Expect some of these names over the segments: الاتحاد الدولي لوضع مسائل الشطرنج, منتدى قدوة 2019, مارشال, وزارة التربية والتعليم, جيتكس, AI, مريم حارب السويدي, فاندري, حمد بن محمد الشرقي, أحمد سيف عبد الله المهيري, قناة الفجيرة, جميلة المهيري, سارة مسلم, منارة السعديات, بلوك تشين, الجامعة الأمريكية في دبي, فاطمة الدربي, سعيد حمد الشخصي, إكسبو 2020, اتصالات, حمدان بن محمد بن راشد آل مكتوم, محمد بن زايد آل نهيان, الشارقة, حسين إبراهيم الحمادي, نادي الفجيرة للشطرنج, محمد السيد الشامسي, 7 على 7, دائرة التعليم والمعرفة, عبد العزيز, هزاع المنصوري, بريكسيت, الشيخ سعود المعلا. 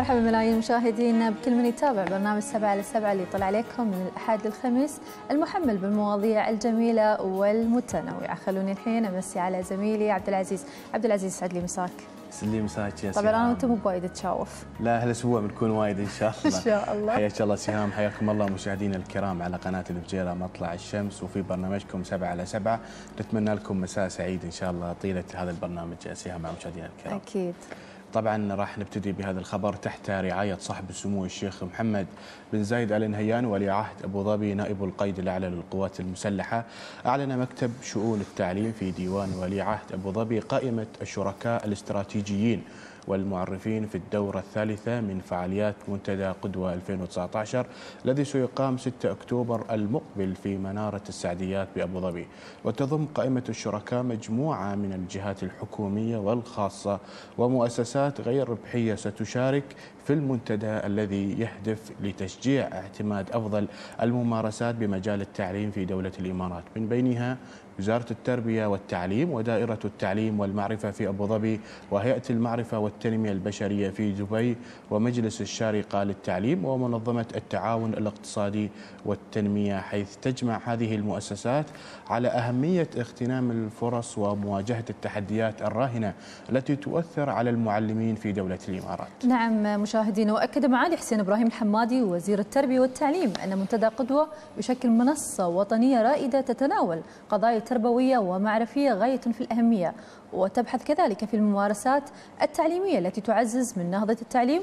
مرحبا ملايين المشاهدين بكل من يتابع برنامج 7 على 7 اللي يطلع عليكم من الأحد للخميس المحمل بالمواضيع الجميلة والمتنوعة. خلوني الحين أمسي على زميلي عبد العزيز. عبد العزيز يسعد لي مساك. سليم مساك يا سهام. طبعا انا وانت مو بوايد تشاوف. لا هالاسبوع بنكون وايد ان شاء الله. ان شاء الله. حياك الله سهام، حياكم الله مشاهدينا الكرام على قناه الفجيره مطلع الشمس وفي برنامجكم 7 على 7، نتمنى لكم مساء سعيد ان شاء الله طيله هذا البرنامج سهام مع مشاهدينا الكرام. اكيد. طبعا راح نبتدي بهذا الخبر تحت رعايه صاحب السمو الشيخ محمد بن زايد آل نهيان ولي عهد ابو ظبي نائب القائد الاعلى للقوات المسلحه، اعلن مكتب شؤون التعليم في ديوان ولي عهد ابو ظبي قائمه الشركاء الاستراتيجيين والمعرفين في الدورة الثالثة من فعاليات منتدى قدوة 2019 الذي سيقام 6 أكتوبر المقبل في منارة السعديات بأبو ظبي، وتضم قائمة الشركاء مجموعة من الجهات الحكومية والخاصة ومؤسسات غير ربحية ستشارك في المنتدى الذي يهدف لتشجيع اعتماد أفضل الممارسات بمجال التعليم في دولة الإمارات، من بينها وزارة التربية والتعليم ودائرة التعليم والمعرفة في أبو ظبي وهيئة المعرفة والتنمية البشرية في دبي ومجلس الشارقة للتعليم ومنظمة التعاون الاقتصادي والتنمية، حيث تجمع هذه المؤسسات على أهمية اغتنام الفرص ومواجهة التحديات الراهنة التي تؤثر على المعلمين في دولة الإمارات. نعم مشاهدينا، وأكد معالي حسين إبراهيم الحمادي وزير التربية والتعليم أن منتدى قدوة يشكل منصة وطنية رائدة تتناول قضايا تربوية ومعرفية غاية في الأهمية، وتبحث كذلك في الممارسات التعليمية التي تعزز من نهضة التعليم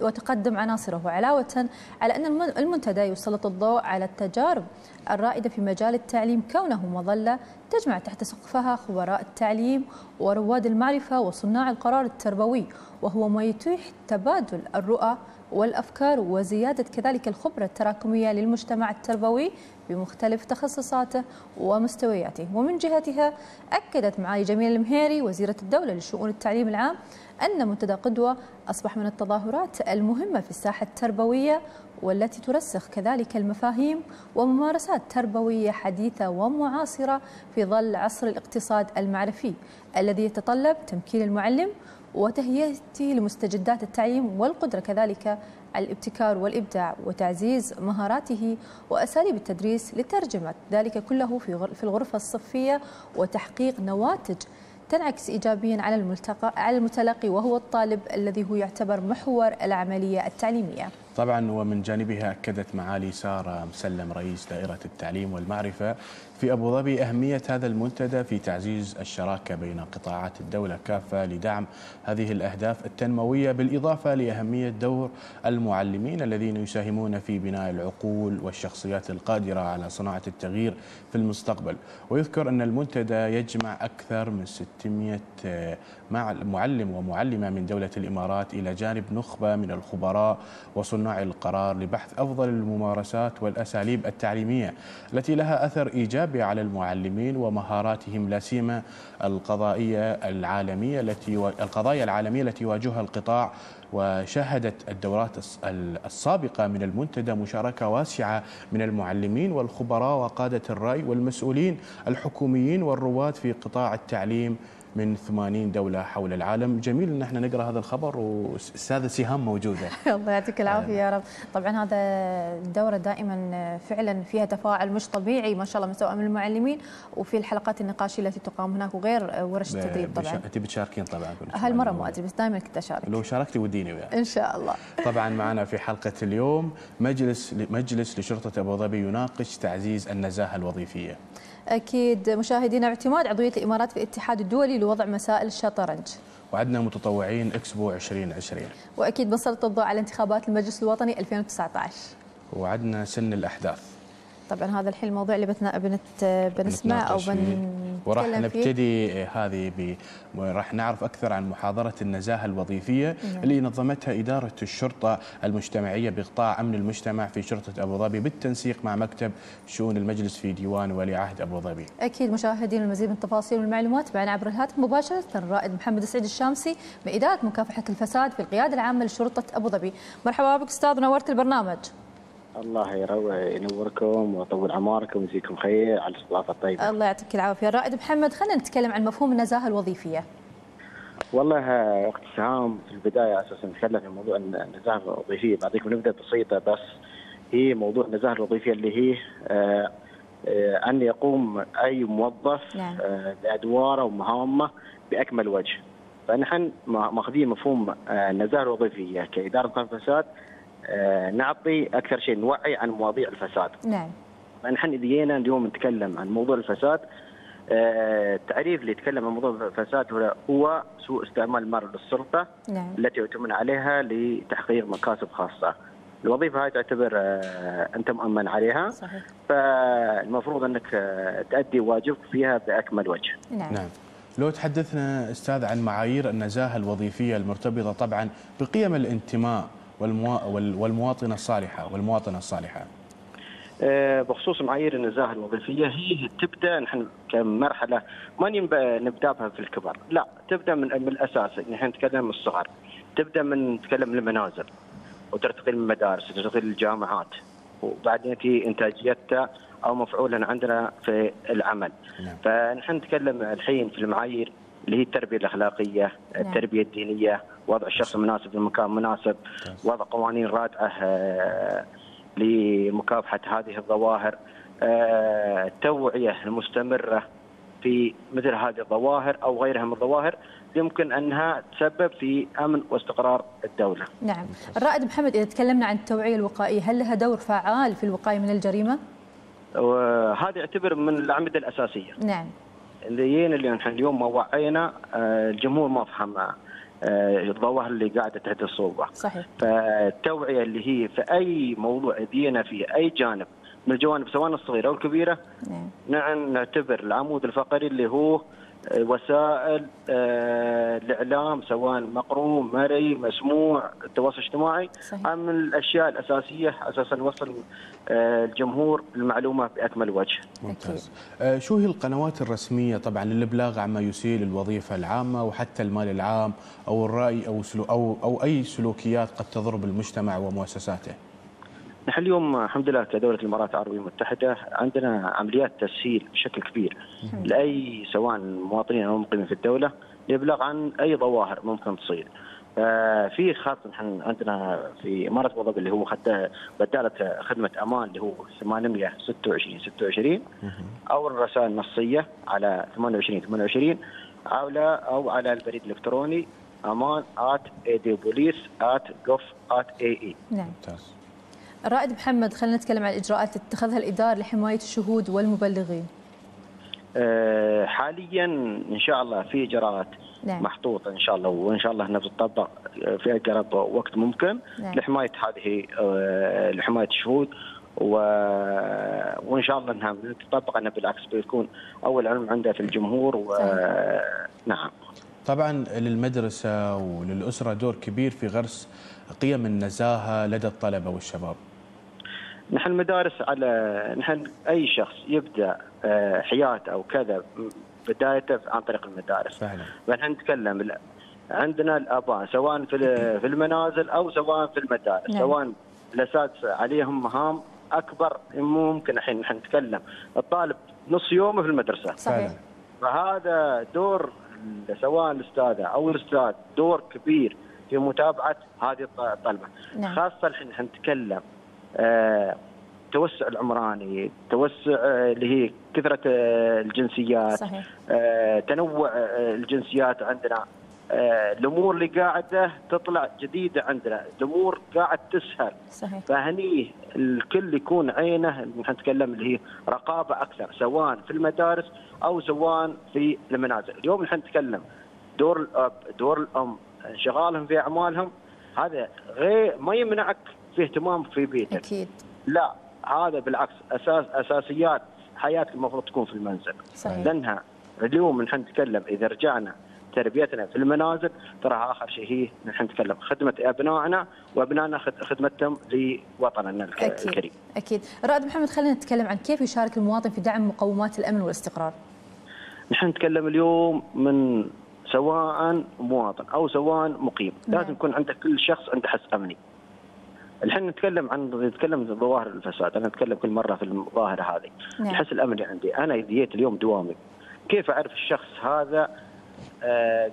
وتقدم عناصره، علاوة على أن المنتدى يسلط الضوء على التجارب الرائدة في مجال التعليم كونه مظلة تجمع تحت سقفها خبراء التعليم ورواد المعرفة وصناع القرار التربوي، وهو ما يتيح تبادل الرؤى والأفكار وزيادة كذلك الخبرة التراكمية للمجتمع التربوي بمختلف تخصصاته ومستوياته. ومن جهتها أكدت معالي جميلة المهيري وزيرة الدولة لشؤون التعليم العام أن منتدى قدوة أصبح من التظاهرات المهمة في الساحة التربوية والتي ترسخ كذلك المفاهيم وممارسات تربوية حديثة ومعاصرة في ظل عصر الاقتصاد المعرفي الذي يتطلب تمكين المعلم وتهيئته لمستجدات التعليم والقدرة كذلك على الابتكار والإبداع وتعزيز مهاراته وأساليب التدريس لترجمة ذلك كله في الغرفة الصفية وتحقيق نواتج تنعكس إيجابيا على المتلقي وهو الطالب الذي هو يعتبر محور العملية التعليمية. طبعا ومن جانبها أكدت معالي سارة مسلم رئيس دائرة التعليم والمعرفة في أبو ظبي أهمية هذا المنتدى في تعزيز الشراكة بين قطاعات الدولة كافة لدعم هذه الأهداف التنموية، بالإضافة لأهمية دور المعلمين الذين يساهمون في بناء العقول والشخصيات القادرة على صناعة التغيير في المستقبل. ويذكر أن المنتدى يجمع أكثر من 600 معلم ومعلمة من دولة الإمارات إلى جانب نخبة من الخبراء وصناع القرار لبحث أفضل الممارسات والأساليب التعليمية التي لها أثر إيجابي على المعلمين ومهاراتهم، لا سيما القضايا العالمية التي يواجهها القطاع. وشهدت الدورات السابقة من المنتدى مشاركة واسعة من المعلمين والخبراء وقادة الرأي والمسؤولين الحكوميين والرواد في قطاع التعليم من 80 دولة حول العالم. جميل أن احنا نقرأ هذا الخبر والسادة سهام موجودة. الله يعطيك العافية يا رب. طبعا هذا الدورة دائما فعلا فيها تفاعل مش طبيعي ما شاء الله سواء من المعلمين وفي الحلقات النقاشية التي تقام هناك وغير ورش التدريب. طبعا أنت بتشاركين طبعا هالمرة ما أدري بس دائما كنت أشارك. لو شاركتي وديني وياك إن شاء الله. طبعا معنا في حلقة اليوم مجلس لشرطة أبو ظبي يناقش تعزيز النزاهة الوظيفية. أكيد مشاهدينا، اعتماد عضوية الإمارات في الاتحاد الدولي لوضع مسائل الشطرنج، وعدنا متطوعين إكسبو 2020، وأكيد بنسلط الضوء على انتخابات المجلس الوطني 2019، وعدنا سن الأحداث. طبعا هذا الحين الموضوع اللي بنسمع أو وراح نبتدي هذه راح نعرف أكثر عن محاضرة النزاهة الوظيفية اللي نظمتها إدارة الشرطة المجتمعية بقطاع أمن المجتمع في شرطة أبو ظبي بالتنسيق مع مكتب شؤون المجلس في ديوان ولي عهد أبو ظبي. أكيد مشاهدين المزيد من التفاصيل والمعلومات معنا عبر الهاتف مباشرة الرائد محمد السيد الشامسي من إدارة مكافحة الفساد في القيادة العامة لشرطة أبو ظبي. مرحبا بك أستاذ، نورت البرنامج. الله ينوركم ويطول عمركم ويجزيكم خير على الاستضافه الطيبه. الله يعطيك العافيه. الرائد محمد، خلينا نتكلم عن مفهوم النزاهه الوظيفيه. والله اختي سهام في البدايه اساسا نتكلم في موضوع النزاهه الوظيفيه، بعطيكم نبذه بسيطه بس هي موضوع النزاهه الوظيفيه اللي هي ان يقوم اي موظف بادواره ومهامه باكمل وجه. فنحن ماخذين مفهوم النزاهه الوظيفيه كاداره الفساد، نعطي اكثر شيء نوعي عن مواضيع الفساد. نعم. فنحن اذا جينا اليوم نتكلم عن موضوع الفساد، التعريف اللي يتكلم عن موضوع الفساد هو سوء استعمال المال للسلطه التي يعتمد عليها لتحقيق مكاسب خاصه. الوظيفه هاي تعتبر انت مؤمن عليها. صحيح. فالمفروض انك تؤدي واجبك فيها باكمل وجه. نعم. لو تحدثنا استاذ عن معايير النزاهه الوظيفيه المرتبطه طبعا بقيم الانتماء والمواطنه الصالحه بخصوص معايير النزاهه الوظيفيه، هي تبدا نحن كمرحله ما نبدا بها في الكبر، لا تبدا من الاساس. نحن نتكلم من الصغر، تبدا من نتكلم المنازل وترتقي للمدارس وترتقي للجامعات، وبعدين في انتاجيتها او مفعولا عندنا في العمل. نعم. فنحن نتكلم الحين في المعايير اللي هي التربيه الاخلاقيه، التربيه الدينيه، وضع الشخص المناسب في المكان المناسب، وضع قوانين رادعه لمكافحه هذه الظواهر، التوعيه المستمره في مثل هذه الظواهر او غيرها من الظواهر يمكن انها تسبب في امن واستقرار الدوله. نعم. الرائد محمد، اذا تكلمنا عن التوعيه الوقائيه، هل لها دور فعال في الوقايه من الجريمه؟ وهذا يعتبر من الاعمده الاساسيه. نعم. اللي نحن اليوم ما وعينا الجمهور ما فهم الظواهر اللي قاعده تحت الصوبه. صحيح. فالتوعيه اللي هي في اي موضوع دينا في اي جانب من الجوانب سواء الصغيره او الكبيره. نعم. نعتبر العمود الفقري اللي هو وسائل الاعلام سواء مقروء، مرئي، مسموع، التواصل الاجتماعي. صحيح. من الاشياء الاساسيه اساسا نوصل الجمهور المعلومه باكمل وجه. ممتاز. شو هي القنوات الرسميه طبعا للابلاغ عما يسيء للوظيفه العامه وحتى المال العام او الراي او اي سلوكيات قد تضر بالمجتمع ومؤسساته؟ نحن اليوم الحمد لله كدولة الإمارات العربية المتحدة عندنا عمليات تسهيل بشكل كبير لأي سواء مواطنين أو مقيمين في الدولة لإبلاغ عن أي ظواهر ممكن تصير. في خط نحن عندنا في إمارة أبو ظبي اللي هو حتى بدالة خدمة أمان اللي هو 826 أو الرسائل النصية على 28 أو على البريد الإلكتروني aman@adpolice.gov.ae. نعم. رائد محمد، خلينا نتكلم عن الإجراءات اللي اتخذها الإدارة لحماية الشهود والمبلغين. حاليا إن شاء الله في إجراءات. نعم. محطوطة إن شاء الله، وإن شاء الله نطبق في أقرب وقت ممكن. نعم. لحماية هذه لحماية الشهود وإن شاء الله أنها تطبق. أنا بالعكس بيكون أول علم عندها في الجمهور. نعم. طبعا للمدرسة وللأسرة دور كبير في غرس قيم النزاهة لدى الطلبة والشباب. نحن المدارس على نحن أي شخص يبدأ حياته أو كذا بدايته عن طريق المدارس. فعلا. ونحن نتكلم عندنا الآباء سواء في المنازل أو سواء في المدارس. نعم. سواء الأساتذة عليهم مهام أكبر ممكن. الحين نحن نتكلم الطالب نص يومه في المدرسة. صحيح. فهذا دور سواء الأستاذة أو الأستاذ دور كبير في متابعة هذه الطلبة. نعم. خاصة الحين نتكلم توسع العمراني، توسع اللي هي كثرة الجنسيات. صحيح. تنوع الجنسيات عندنا، الأمور اللي قاعدة تطلع جديدة عندنا، الأمور قاعد تسهل. صحيح. فهني الكل يكون عينه نحن نتكلم اللي هي رقابة أكثر سواء في المدارس أو سواء في المنازل. اليوم نحن نتكلم دور الأب دور الأم انشغالهم في اعمالهم، هذا غير ما يمنعك في اهتمام في بيتك. اكيد. لا هذا بالعكس اساسيات حياتك المفروض تكون في المنزل. صحيح. لانها اليوم نحن نتكلم اذا رجعنا تربيتنا في المنازل ترى اخر شيء هي نحن نتكلم خدمه ابنائنا وابنائنا خدمتهم لوطننا الكريم. اكيد اكيد. رائد محمد، خلينا نتكلم عن كيف يشارك المواطن في دعم مقومات الامن والاستقرار. نحن نتكلم اليوم من سواء مواطن أو سواء مقيم. نعم. لازم يكون عندك كل شخص عنده حس أمني. الحين نتكلم عن ظواهر الفساد، أنا أتكلم كل مرة في الظاهرة هذه. نعم. الحس الأمني عندي، أنا إذا جيت اليوم دوامي كيف أعرف الشخص هذا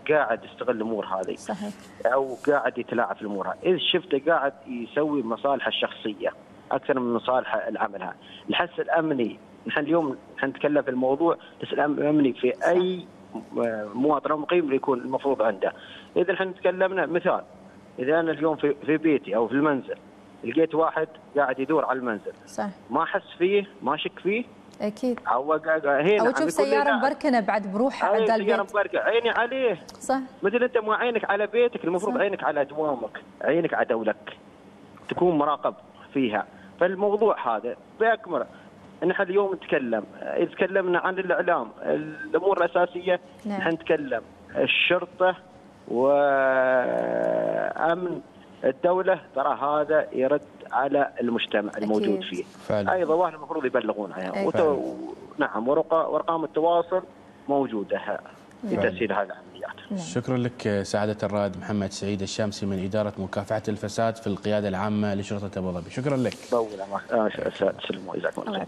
قاعد يستغل الامور هذه صحيح. او قاعد يتلاعب في الامور هذه، اذ شفته قاعد يسوي مصالحه الشخصيه اكثر من مصالحه العمل هذا. الحس الامني، نحن اليوم نتكلم في الموضوع، الحس الامني في اي مواطن او مقيم يكون المفروض عنده. اذا نحن تكلمنا مثال، اذا انا اليوم في بيتي او في المنزل لقيت واحد قاعد يدور على المنزل صح. ما احس فيه، ما شك فيه اكيد، هو قاعد هنا او تشوف سياره مبركنه بعد بروحها عند البيت، سياره مبركنه عيني عليه صح. مثل انت مو عينك على بيتك، المفروض عينك على دوامك، عينك على دولك تكون مراقب فيها. فالموضوع هذا باكمله نحن اليوم نتكلم، تكلمنا عن الاعلام، الامور الاساسيه نحن نعم. نتكلم الشرطه وامن الدولة، ترى هذا يرد على المجتمع الموجود فيه فعلا. أي ظواهر المفروض يبلغون عنها نعم، وأرقام التواصل موجودة لتسهيل هذه العمليات. شكرا لك سعادة الرائد محمد سعيد الشامسي من إدارة مكافحة الفساد في القيادة العامة لشرطة أبو ظبي، شكرا لك.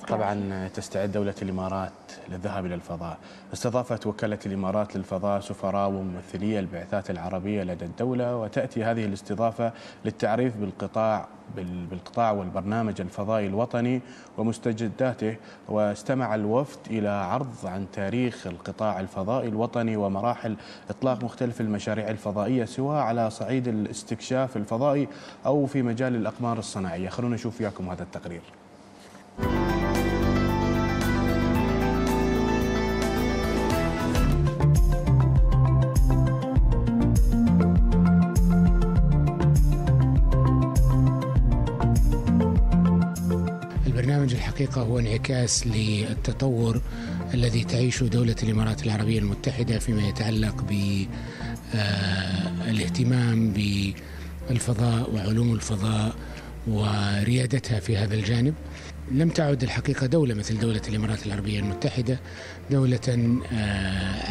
طبعا تستعد دولة الإمارات للذهاب إلى الفضاء. استضافت وكالة الإمارات للفضاء سفراء وممثلي البعثات العربية لدى الدولة، وتأتي هذه الاستضافة للتعريف بالقطاع والبرنامج الفضائي الوطني ومستجداته. واستمع الوفد إلى عرض عن تاريخ القطاع الفضائي الوطني ومراحل إطلاق مختلف المشاريع الفضائية، سواء على صعيد الاستكشاف الفضائي أو في مجال الأقمار الصناعية. خلونا نشوف وياكم هذا التقرير. الحقيقة هو انعكاس للتطور الذي تعيشه دولة الإمارات العربية المتحدة فيما يتعلق بالاهتمام بالفضاء وعلوم الفضاء وريادتها في هذا الجانب. لم تعد الحقيقة دولة مثل دولة الإمارات العربية المتحدة دولة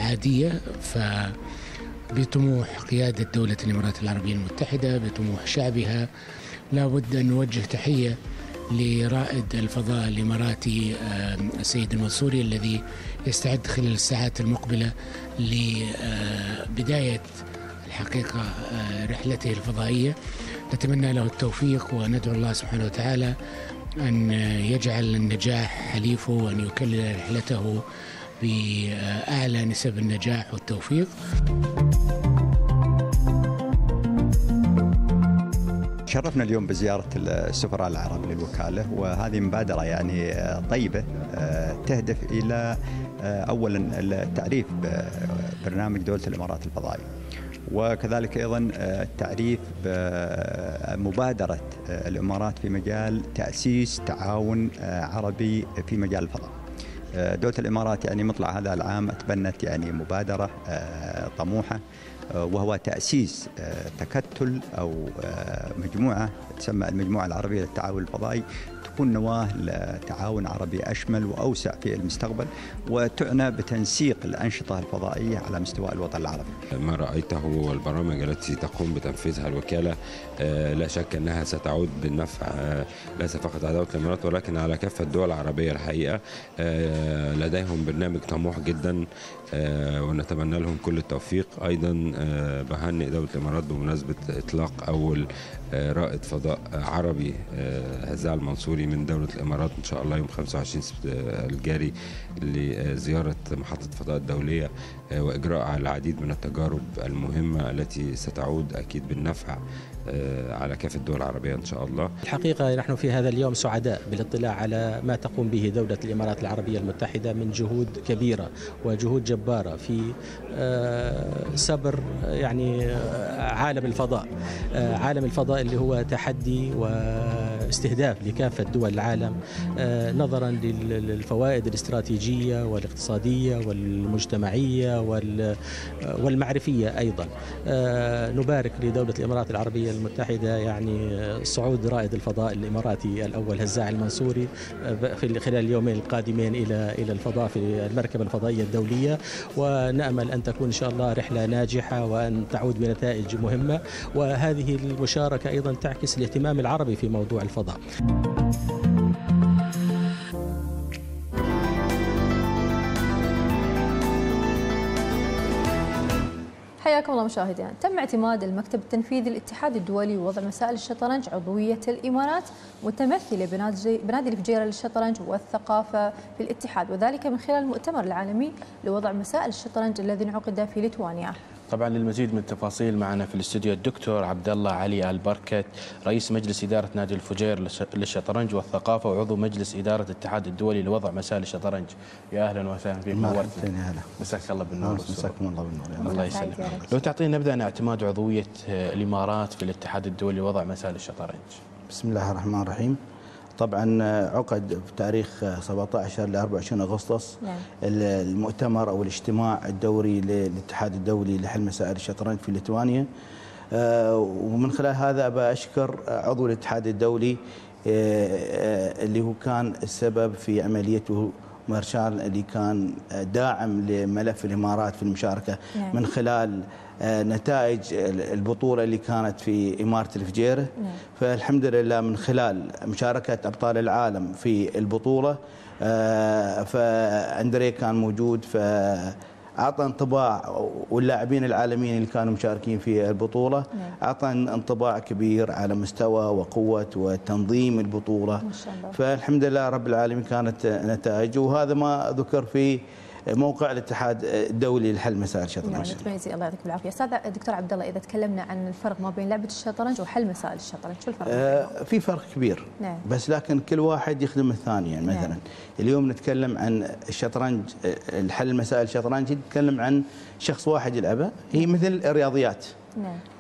عادية، فبطموح قيادة دولة الإمارات العربية المتحدة، بطموح شعبها، لا بد أن نوجه تحية لرائد الفضاء الإماراتي السيد المنصوري الذي يستعد خلال الساعات المقبلة لبداية الحقيقة رحلته الفضائية. نتمنى له التوفيق وندعو الله سبحانه وتعالى أن يجعل النجاح حليفه وأن يكلل رحلته بأعلى نسب النجاح والتوفيق. شرفنا اليوم بزيارة السفراء العرب للوكالة، وهذه مبادرة يعني طيبة تهدف إلى أولا التعريف ببرنامج دولة الإمارات الفضائي، وكذلك أيضا التعريف بمبادرة الإمارات في مجال تأسيس تعاون عربي في مجال الفضاء. دولة الإمارات يعني مطلع هذا العام أتبنت يعني مبادرة طموحة، وهو تأسيس تكتل أو مجموعة تسمى المجموعة العربية للتعاون الفضائي، تكون نواة لتعاون عربي أشمل وأوسع في المستقبل، وتعنى بتنسيق الأنشطة الفضائية على مستوى الوطن العربي. ما رأيته والبرامج التي تقوم بتنفيذها الوكالة لا شك أنها ستعود بالنفع ليس فقط على دولة الإمارات ولكن على كافة الدول العربية. الحقيقة لديهم برنامج طموح جدا ونتمنى لهم كل التوفيق. أيضا بهنئ دولة الإمارات بمناسبة إطلاق أول رائد فضاء عربي هزاع المنصوري من دولة الإمارات إن شاء الله يوم 25 الجاري لزيارة محطة الفضاء الدولية وإجراء على العديد من التجارب المهمة التي ستعود أكيد بالنفع على كافة الدول العربية إن شاء الله. الحقيقة نحن في هذا اليوم سعداء بالاطلاع على ما تقوم به دولة الإمارات العربية المتحدة من جهود كبيرة وجهود جبارة في سبر يعني عالم الفضاء. عالم الفضاء اللي هو تحدي واستهداف لكافة دول العالم نظرا للفوائد الاستراتيجية والاقتصادية والمجتمعية والمعرفية أيضا. نبارك لدولة الإمارات العربية المتحدة يعني صعود رائد الفضاء الإماراتي الأول هزاع المنصوري في خلال اليومين القادمين إلى الفضاء في المركبة الفضائية الدولية، ونأمل أن تكون إن شاء الله رحلة ناجحة وأن تعود بنتائج مهمة. وهذه المشاركة أيضا تعكس الاهتمام العربي في موضوع الفضاء. حياكم الله مشاهدينا. تم اعتماد المكتب التنفيذي للاتحاد الدولي لوضع مسائل الشطرنج عضوية الإمارات متمثلة بنادي الفجيرة للشطرنج والثقافة في الاتحاد، وذلك من خلال المؤتمر العالمي لوضع مسائل الشطرنج الذي انعقد في ليتوانيا. طبعا للمزيد من التفاصيل معنا في الاستوديو الدكتور عبد الله علي البركت، رئيس مجلس إدارة نادي الفجيرة للشطرنج والثقافة وعضو مجلس إدارة الاتحاد الدولي لوضع مسائل الشطرنج. يا أهلا وسهلا فيك، نورتنا. مساك الله بالنور. مساكم الله بالنور. الله يسلمك. لو تعطينا نبدأ عن اعتماد عضوية الإمارات في الاتحاد الدولي لوضع مسائل الشطرنج. بسم الله الرحمن الرحيم. طبعا عقد في تاريخ 17 ل 24 اغسطس المؤتمر او الاجتماع الدوري للاتحاد الدولي لحل مسائل الشطرنج في ليتوانيا، ومن خلال هذا بشكر عضو الاتحاد الدولي اللي هو كان السبب في عمليته مارشال، اللي كان داعم لملف الامارات في المشاركه من خلال نتائج البطولة اللي كانت في إمارة الفجيرة. فالحمد لله من خلال مشاركة أبطال العالم في البطولة فاندري كان موجود، فأعطى انطباع، واللاعبين العالميين اللي كانوا مشاركين في البطولة أعطى انطباع كبير على مستوى وقوة وتنظيم البطولة. فالحمد لله رب العالمين كانت نتائج، وهذا ما ذكر في موقع الاتحاد الدولي لحل مسائل الشطرنج. متميزين، الله يعطيك العافيه. استاذ دكتور عبد الله، اذا تكلمنا عن الفرق ما بين لعبه الشطرنج وحل مسائل الشطرنج، شو الفرق؟ في فرق كبير، بس لكن كل واحد يخدم الثاني. يعني مثلا اليوم نتكلم عن الشطرنج، الحل مسائل الشطرنج نتكلم عن شخص واحد يلعبها، هي مثل الرياضيات.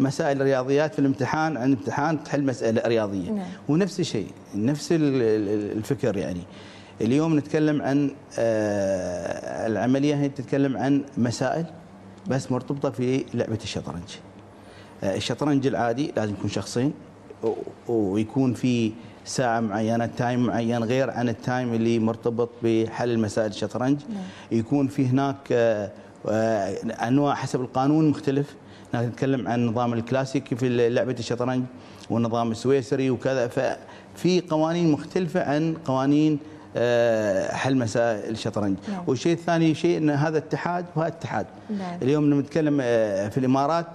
مسائل الرياضيات في الامتحان، عند امتحان تحل مساله رياضيه. ونفس الشيء، نفس الفكر. يعني اليوم نتكلم عن العملية، هي تتكلم عن مسائل بس مرتبطة في لعبة الشطرنج. الشطرنج العادي لازم يكون شخصين، ويكون في ساعة معينة، تايم معين غير عن التايم اللي مرتبط بحل مسائل الشطرنج. يكون في هناك أنواع حسب القانون مختلف. نحن نتكلم عن النظام الكلاسيكي في لعبة الشطرنج والنظام السويسري وكذا، ففي قوانين مختلفة عن قوانين حل مسائل الشطرنج. والشيء الثاني شيء ان هذا اتحاد وهذا اتحاد. اليوم نتكلم في الامارات،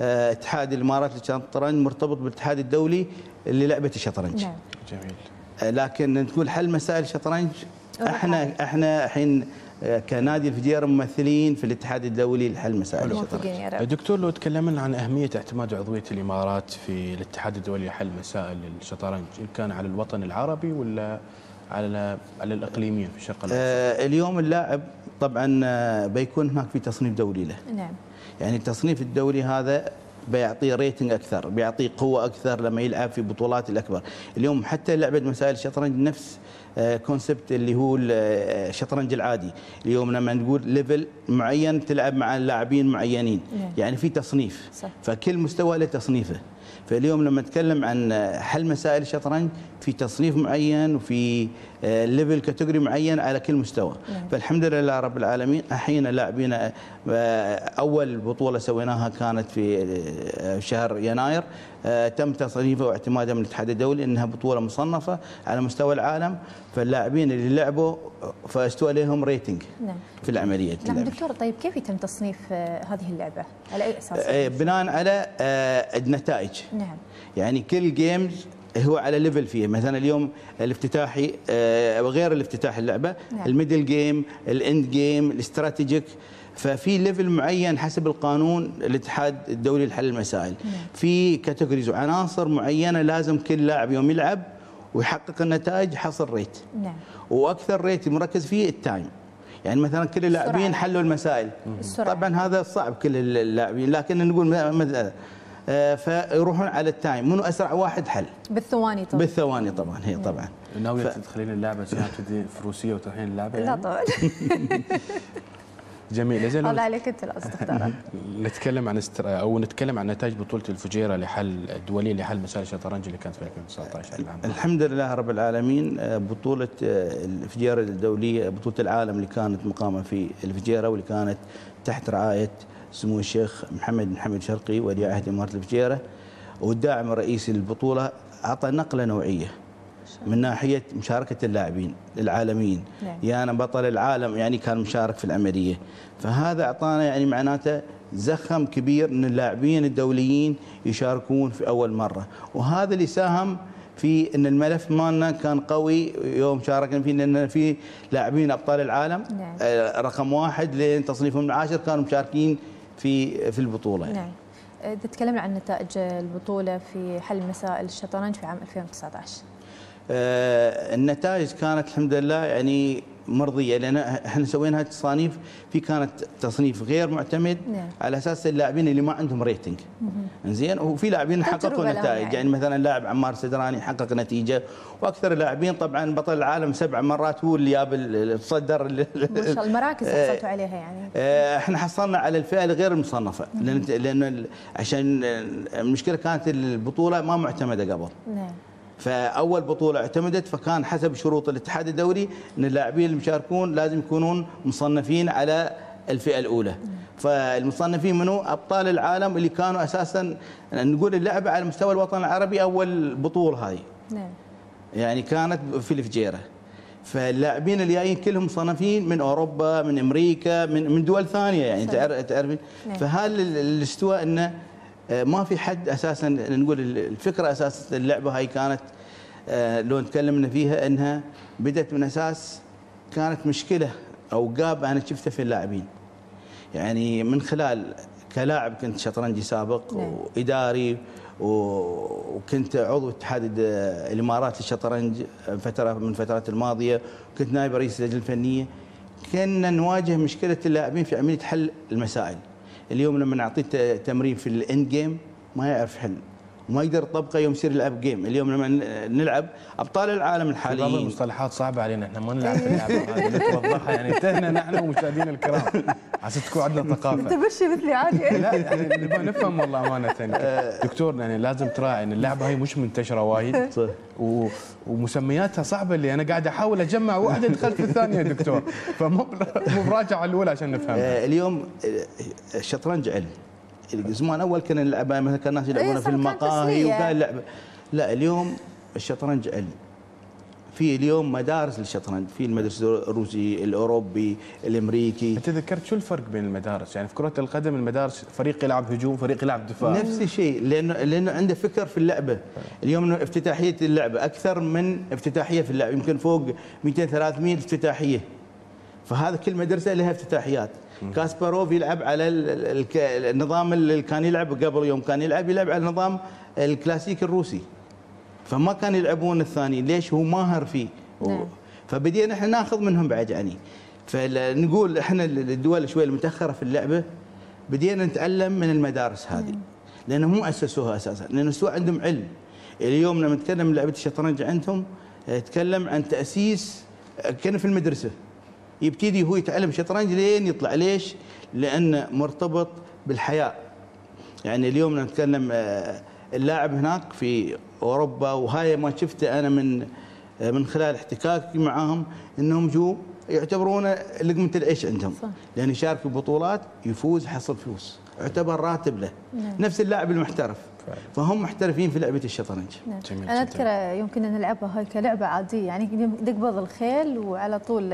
اتحاد الامارات للشطرنج مرتبط بالاتحاد الدولي للعبه الشطرنج. جميل. لكن نقول حل مسائل الشطرنج، احنا الحين كنادي الفجيرة ممثلين في الاتحاد الدولي لحل مسائل الشطرنج. دكتور، لو تكلمنا عن أهمية اعتماد عضوية الامارات في الاتحاد الدولي لحل مسائل الشطرنج، ان كان على الوطن العربي ولا على الإقليمية في الشرق الأوسط. اليوم اللاعب طبعا بيكون هناك في تصنيف دولي له. يعني التصنيف الدولي هذا بيعطيه ريتنج اكثر، بيعطيه قوه اكثر لما يلعب في بطولات الاكبر. اليوم حتى لعبه مسائل الشطرنج نفس كونسبت اللي هو الشطرنج العادي. اليوم لما نقول ليفل معين تلعب مع لاعبين معينين، يعني في تصنيف. فكل مستوى له تصنيفه. فاليوم لما نتكلم عن حل مسائل الشطرنج في تصنيف معين وفي ليفل كاتيجوري معين على كل مستوى. فالحمد لله رب العالمين الحين لاعبينا، اول بطوله سويناها كانت في شهر يناير، تم تصنيفها واعتمادها من الاتحاد الدولي انها بطوله مصنفه على مستوى العالم. فاللاعبين اللي لعبوا فاستوى لهم ريتنج في العمليه. دكتور، طيب كيف يتم تصنيف هذه اللعبه؟ على اي اساس؟ بناء على النتائج. يعني كل جيمز هو على ليفل فيه. مثلا اليوم الافتتاحي وغير الافتتاح اللعبه، الميدل جيم، الاند جيم، الاستراتيجيك. ففي ليفل معين حسب القانون الاتحاد الدولي لحل المسائل. في كاتيجوريز وعناصر معينه لازم كل لاعب يوم يلعب ويحقق النتائج حصل ريت. واكثر ريت مركز فيه التايم. يعني مثلا كل اللاعبين حلوا المسائل. طبعا هذا صعب كل اللاعبين، لكن نقول فيروحون على التايم، منو اسرع واحد حل بالثواني. طبعا هي طبعا ناويه تدخلين اللعبه تبدي فروسيه وتروحين اللعبه؟ لا طبعا. جميل. زين، الله عليك انت الاستاذ. نتكلم عن نتائج بطوله الفجيره الدوليه لحل مسائل الشطرنج اللي كانت في 2019 العام. الحمد لله رب العالمين بطوله الفجيره الدوليه، بطوله العالم اللي كانت مقامه في الفجيره واللي كانت تحت رعايه سمو الشيخ محمد بن محمد شرقي ولي عهد إمارة الفجيرة والداعم الرئيسي للبطولة، أعطى نقلة نوعية. من ناحية مشاركة اللاعبين العالميين. نعم. يعني بطل العالم يعني كان مشارك في العملية، فهذا أعطانا يعني معناته زخم كبير أن اللاعبين الدوليين يشاركون في أول مرة، وهذا اللي ساهم في أن الملف مالنا كان قوي يوم شاركنا فيه، لأن في لاعبين أبطال العالم. نعم. رقم واحد لين تصنيفهم العاشر كانوا مشاركين في البطولة. نعم. إذا تكلمنا عن نتائج البطولة في حل مسائل الشطرنج في عام 2019. النتائج كانت الحمد لله يعني مرضية، لأن احنا سوينا هذه التصانيف في كانت تصنيف غير معتمد. نعم. على اساس اللاعبين اللي ما عندهم ريتنج. زين، وفي لاعبين حققوا نتائج يعني مثلا اللاعب عمار سيدراني حقق نتيجة، واكثر اللاعبين طبعا بطل العالم 7 مرات هو اللي جاب الصدر ما شاء المراكز حصلتوا عليها يعني. احنا حصلنا على الفئة الغير المصنفة، لأن عشان المشكلة كانت البطولة ما معتمدة قبل. نعم. فأول بطولة اعتمدت، فكان حسب شروط الاتحاد الدولي أن اللاعبين المشاركون لازم يكونون مصنفين على الفئة الأولى. فالمصنفين منو؟ أبطال العالم اللي كانوا أساساً نقول اللعبة على مستوى الوطن العربي أول بطولة هاي. نعم. يعني كانت في الفجيرة، فاللاعبين اللي جايين كلهم مصنفين من أوروبا، من أمريكا، من دول ثانية يعني تعرفين. نعم. فهل الاستواء أنه ما في حد اساسا نقول الفكره اساسا اللعبه هاي كانت لو تكلمنا فيها انها بدت من اساس كانت مشكله او قاب انا شفتها في اللاعبين. يعني من خلال كلاعب كنت شطرنجي سابق. نعم. واداري وكنت عضو اتحاد الامارات للشطرنج فتره من الفترات الماضيه، وكنت نائب رئيس اللجنه الفنيه. كنا نواجه مشكله اللاعبين في عمليه حل المسائل. اليوم لما نعطيه تمرين في الاند جيم ما يعرف حل وما يقدر يطبقه يوم يصير يلعب جيم. اليوم لما نلعب ابطال العالم الحاليين بعض المصطلحات صعبه علينا، احنا ما نلعب اللعبه هذه نتوضحها يعني تهنا نحن ومشاهدينا الكرام عشان تكون عندنا ثقافه. انت بشي مثلي عادي لا يعني نبغى نفهم والله امانه دكتور، يعني لازم تراعي ان اللعبه هي مش منتشره وايد ومسمياتها صعبه اللي انا قاعد احاول اجمع واحده خلف الثانيه يا دكتور، فمو براجع على الاولى عشان نفهمها. اليوم الشطرنج علم. زمان اول كنا نلعب مثلا كان الناس يلعبون في المقاهي وكان اللعبه، لا اليوم الشطرنج علم. في اليوم مدارس للشطرنج، في المدرسه الروسي، الاوروبي، الامريكي. انت ذكرت شو الفرق بين المدارس؟ يعني في كره القدم المدارس فريق يلعب هجوم، فريق يلعب دفاع. نفس الشيء، لانه عنده فكر في اللعبه. اليوم افتتاحيه اللعبه اكثر من افتتاحيه في اللعبه، يمكن فوق 200 300 افتتاحيه. فهذا كل مدرسه لها افتتاحيات. كاسباروف يلعب على النظام اللي كان يلعب قبل يوم كان يلعب على النظام الكلاسيكي الروسي، فما كان يلعبون الثاني. ليش؟ هو ماهر فيه. نعم. فبدينا احنا ناخذ منهم بعد يعني، فنقول احنا الدول شوي المتاخره في اللعبه بدينا نتعلم من المدارس هذه. نعم. لانهم مو اسسوها اساسا، لان سوى عندهم علم. اليوم لما نتكلم لعبه الشطرنج عندهم نتكلم عن تاسيس كان في المدرسه، يبتدي هو يتعلم شطرنج لين يطلع. ليش؟ لأنه مرتبط بالحياة. يعني اليوم نتكلم اللاعب هناك في أوروبا، وهاي ما شفته أنا من خلال احتكاكي معهم، أنهم جو يعتبرونه لقمة العيش عندهم. صح. لأن يشارك في بطولات يفوز يحصل فلوس، يعتبر راتب له. نعم. نفس اللاعب المحترف. فهم محترفين في لعبه الشطرنج. نعم. انا اذكر يمكن نلعبها هاي كلعبه عاديه، يعني نقبض الخيل وعلى طول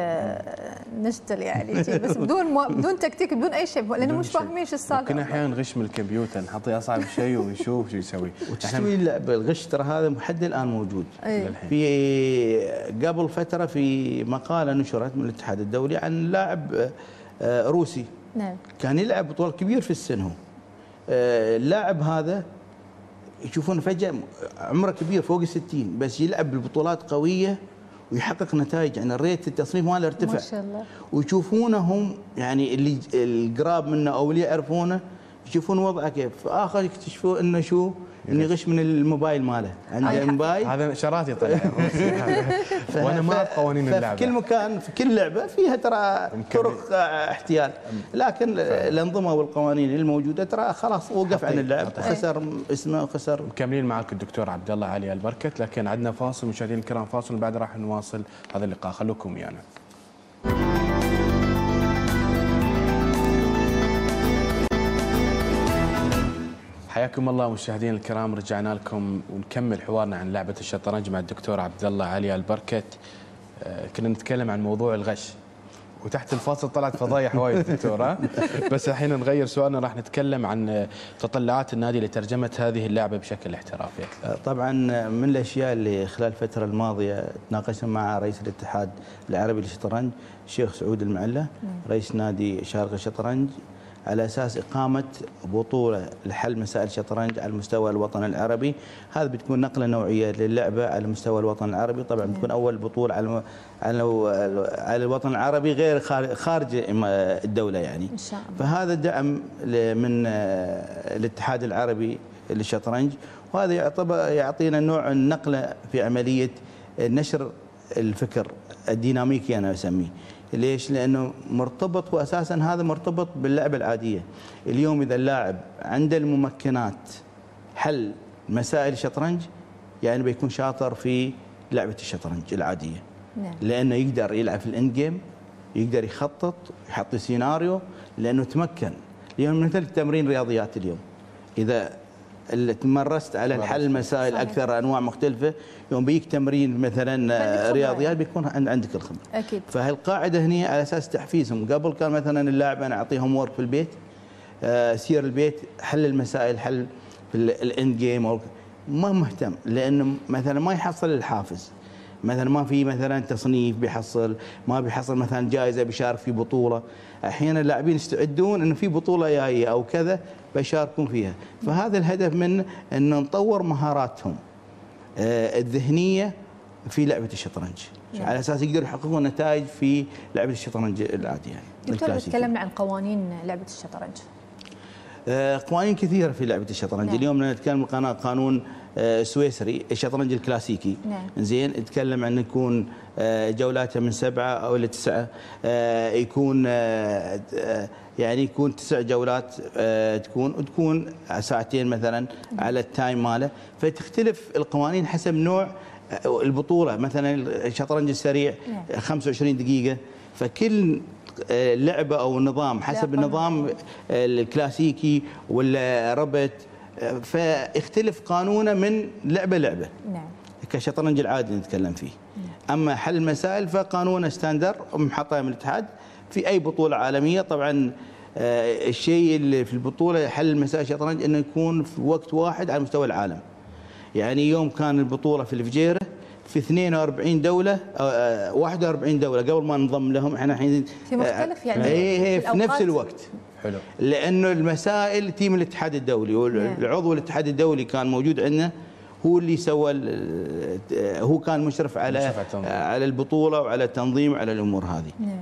نشتل يعني بس بدون تكتيك بدون اي شيء، لانه مش فاهمين شو السالفه. ممكن احيانا نغش من الكمبيوتر نحطي اصعب شيء ونشوف شو يسوي. وتسوي اللعبه الغش ترى هذا لحد الان موجود. أيه. في قبل فتره في مقاله نشرت من الاتحاد الدولي عن لاعب روسي. نعم. كان يلعب بطول كبير في السن، هو اللاعب هذا يشوفون فجأة عمره كبير فوق ال60 بس يلعب بالبطولات قوية ويحقق نتائج، يعني الريت التصنيف ماله ارتفع ما شاء الله. ويشوفونهم يعني اللي القراب منه او اللي يعرفونه يشوفون وضعه كيف، فآخر يكتشفوا انه شو انه يغش من الموبايل ماله، عنده موبايل هذا شراتي طلع وانا ما اعرف قوانين اللعبه. في كل مكان في كل لعبه فيها ترى طرق احتيال، لكن الانظمه والقوانين الموجوده ترى خلاص وقف عن اللعب خسر اسمه وخسر. مكملين معك الدكتور عبد الله علي البركت، لكن عندنا فاصل مشاهدينا الكرام، فاصل بعد راح نواصل هذا اللقاء، خلوكم ويانا. حياكم الله مشاهدينا الكرام، رجعنا لكم ونكمل حوارنا عن لعبة الشطرنج مع الدكتور عبد الله علي البركت. كنا نتكلم عن موضوع الغش، وتحت الفاصل طلعت فضايح وايد دكتور، بس الحين نغير سؤالنا، راح نتكلم عن تطلعات النادي لترجمة هذه اللعبة بشكل احترافي أكثر. طبعا من الأشياء اللي خلال الفترة الماضية تناقشنا مع رئيس الاتحاد العربي للشطرنج الشيخ سعود المعلا رئيس نادي شارقة الشطرنج على أساس إقامة بطولة لحل مسائل الشطرنج على مستوى الوطن العربي. هذا بتكون نقلة نوعية للعبة على مستوى الوطن العربي، طبعا بتكون أول بطولة على الوطن العربي غير خارج الدولة يعني إن شاء الله. فهذا دعم من الاتحاد العربي للشطرنج، وهذا يعطينا نوع النقلة في عملية نشر الفكر الديناميكي أنا أسميه. ليش؟ لأنه مرتبط، وأساساً هذا مرتبط باللعبة العادية. اليوم إذا اللاعب عنده الممكنات حل مسائل الشطرنج يعني بيكون شاطر في لعبة الشطرنج العادية، لأنه يقدر يلعب في الإند جيم، يقدر يخطط، يحط سيناريو، لأنه تمكن. اليوم مثل تمرين رياضيات، اليوم إذا اللي تمرست على الحل مسائل اكثر انواع مختلفه، يوم بيك تمرين مثلا رياضيات بيكون عندك الخبره اكيد. فهالقاعده هنا على اساس تحفيزهم. قبل كان مثلا اللاعب انا اعطيهم ورك في البيت، سير البيت، حل المسائل، حل في الاند جيم، ما مهتم لانه مثلا ما يحصل الحافز، مثلا ما في مثلا تصنيف بيحصل، ما بيحصل مثلا جائزه، بيشارك في بطوله. احيانا اللاعبين يستعدون انه في بطوله جايه او كذا بيشاركون فيها. فهذا الهدف من ان نطور مهاراتهم الذهنيه في لعبه الشطرنج على اساس يقدروا يحققون نتائج في لعبه الشطرنج العاديه. يعني دكتور، تكلمنا عن قوانين لعبه الشطرنج. قوانين كثيره في لعبه الشطرنج. اليوم نتكلم عن قانون سويسري الشطرنج الكلاسيكي. زين، نتكلم عن يكون جولاته من 7 أو إلى 9، يكون يعني يكون 9 جولات، تكون ساعتين مثلا على التايم ماله. فتختلف القوانين حسب نوع البطوله، مثلا الشطرنج السريع 25 دقيقه. فكل لعبه او نظام حسب النظام الكلاسيكي ولا ربط، فاختلف قانونه من لعبه لعبه. نعم. كشطرنج العادي نتكلم فيه. اما حل المسائل فقانونه ستاندر محطه من الاتحاد في اي بطوله عالميه. طبعا الشيء اللي في البطوله حل مسائل الشطرنج انه يكون في وقت واحد على مستوى العالم. يعني يوم كان البطوله في الفجيره في 42 دوله أو 41 دوله قبل ما ننضم لهم احنا الحين في مختلف يعني في نفس الوقت. حلو. لانه المسائل تيم الاتحاد الدولي، والعضو الاتحاد الدولي كان موجود عندنا، هو اللي سوى، هو كان مشرف على البطوله وعلى التنظيم وعلى الامور هذه. نعم.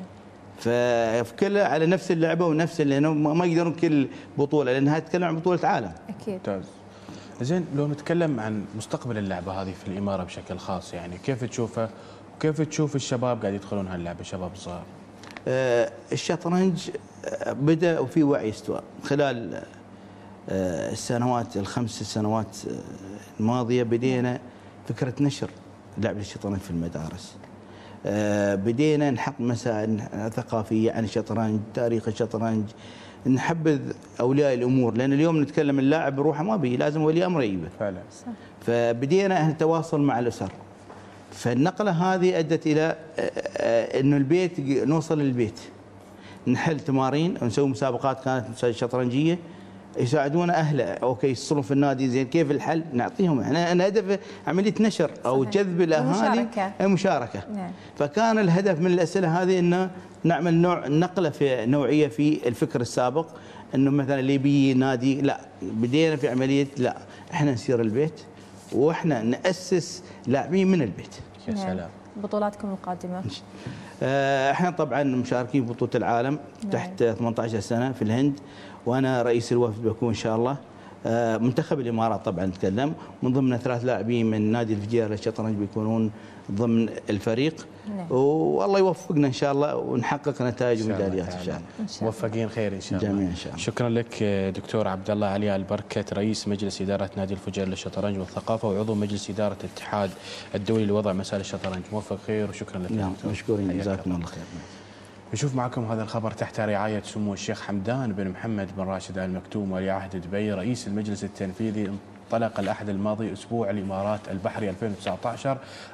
فكله على نفس اللعبه ونفس، لانه ما يقدرون كل بطوله، لانها تتكلم عن بطوله عالم. اكيد. زين، لو نتكلم عن مستقبل اللعبه هذه في الاماره بشكل خاص، يعني كيف تشوفها وكيف تشوف الشباب قاعد يدخلون هاللعبه، شباب صغار؟ الشطرنج بدا وفي وعي استوى خلال السنوات ال5 سنوات الماضيه. بدينا فكره نشر لعبه الشطرنج في المدارس، بدينا نحط مسائل ثقافيه عن الشطرنج، تاريخ الشطرنج، نحبذ اولياء الامور، لان اليوم نتكلم اللاعب بروحه ما بي، لازم ولي امر يجيبه. فعلا. فبدينا التواصل مع الاسر، فالنقله هذه ادت الى انه البيت، نوصل للبيت نحل تمارين ونسوي مسابقات كانت شطرنجيه، يساعدونا اهله، اوكي يتصلون في النادي، زين كيف الحل؟ نعطيهم احنا. الهدف عمليه نشر او جذب الاهالي، المشاركه. نعم. فكان الهدف من الاسئله هذه انه نعمل نوع نقله في نوعيه في الفكر السابق، انه مثلا اللي بي نادي، لا بدينا في عمليه، لا احنا نسير البيت واحنا ناسس لاعبين من البيت. يا سلام. بطولاتكم القادمه؟ احنا طبعا مشاركين في بطوله العالم تحت 18 سنه في الهند، وانا رئيس الوفد بكون ان شاء الله. منتخب الامارات طبعا نتكلم، من ضمن 3 لاعبين من نادي الفجيره للشطرنج بيكونون ضمن الفريق. نعم. والله يوفقنا ان شاء الله ونحقق نتائج وميداليات ان شاء الله. موفقين خير ان شاء الله جميعا ان شاء الله. شكرا لك دكتور عبد الله علي البركت، رئيس مجلس اداره نادي الفجيره للشطرنج والثقافه، وعضو مجلس اداره الاتحاد الدولي لوضع مسائل الشطرنج. موفق خير وشكرا لك. نعم، مشكورين، جزاكم الله خير. نشوف معكم هذا الخبر تحت رعاية سمو الشيخ حمدان بن محمد بن راشد آل مكتوم ولي عهد دبي رئيس المجلس التنفيذي. انطلق الأحد الماضي أسبوع الإمارات البحري 2019،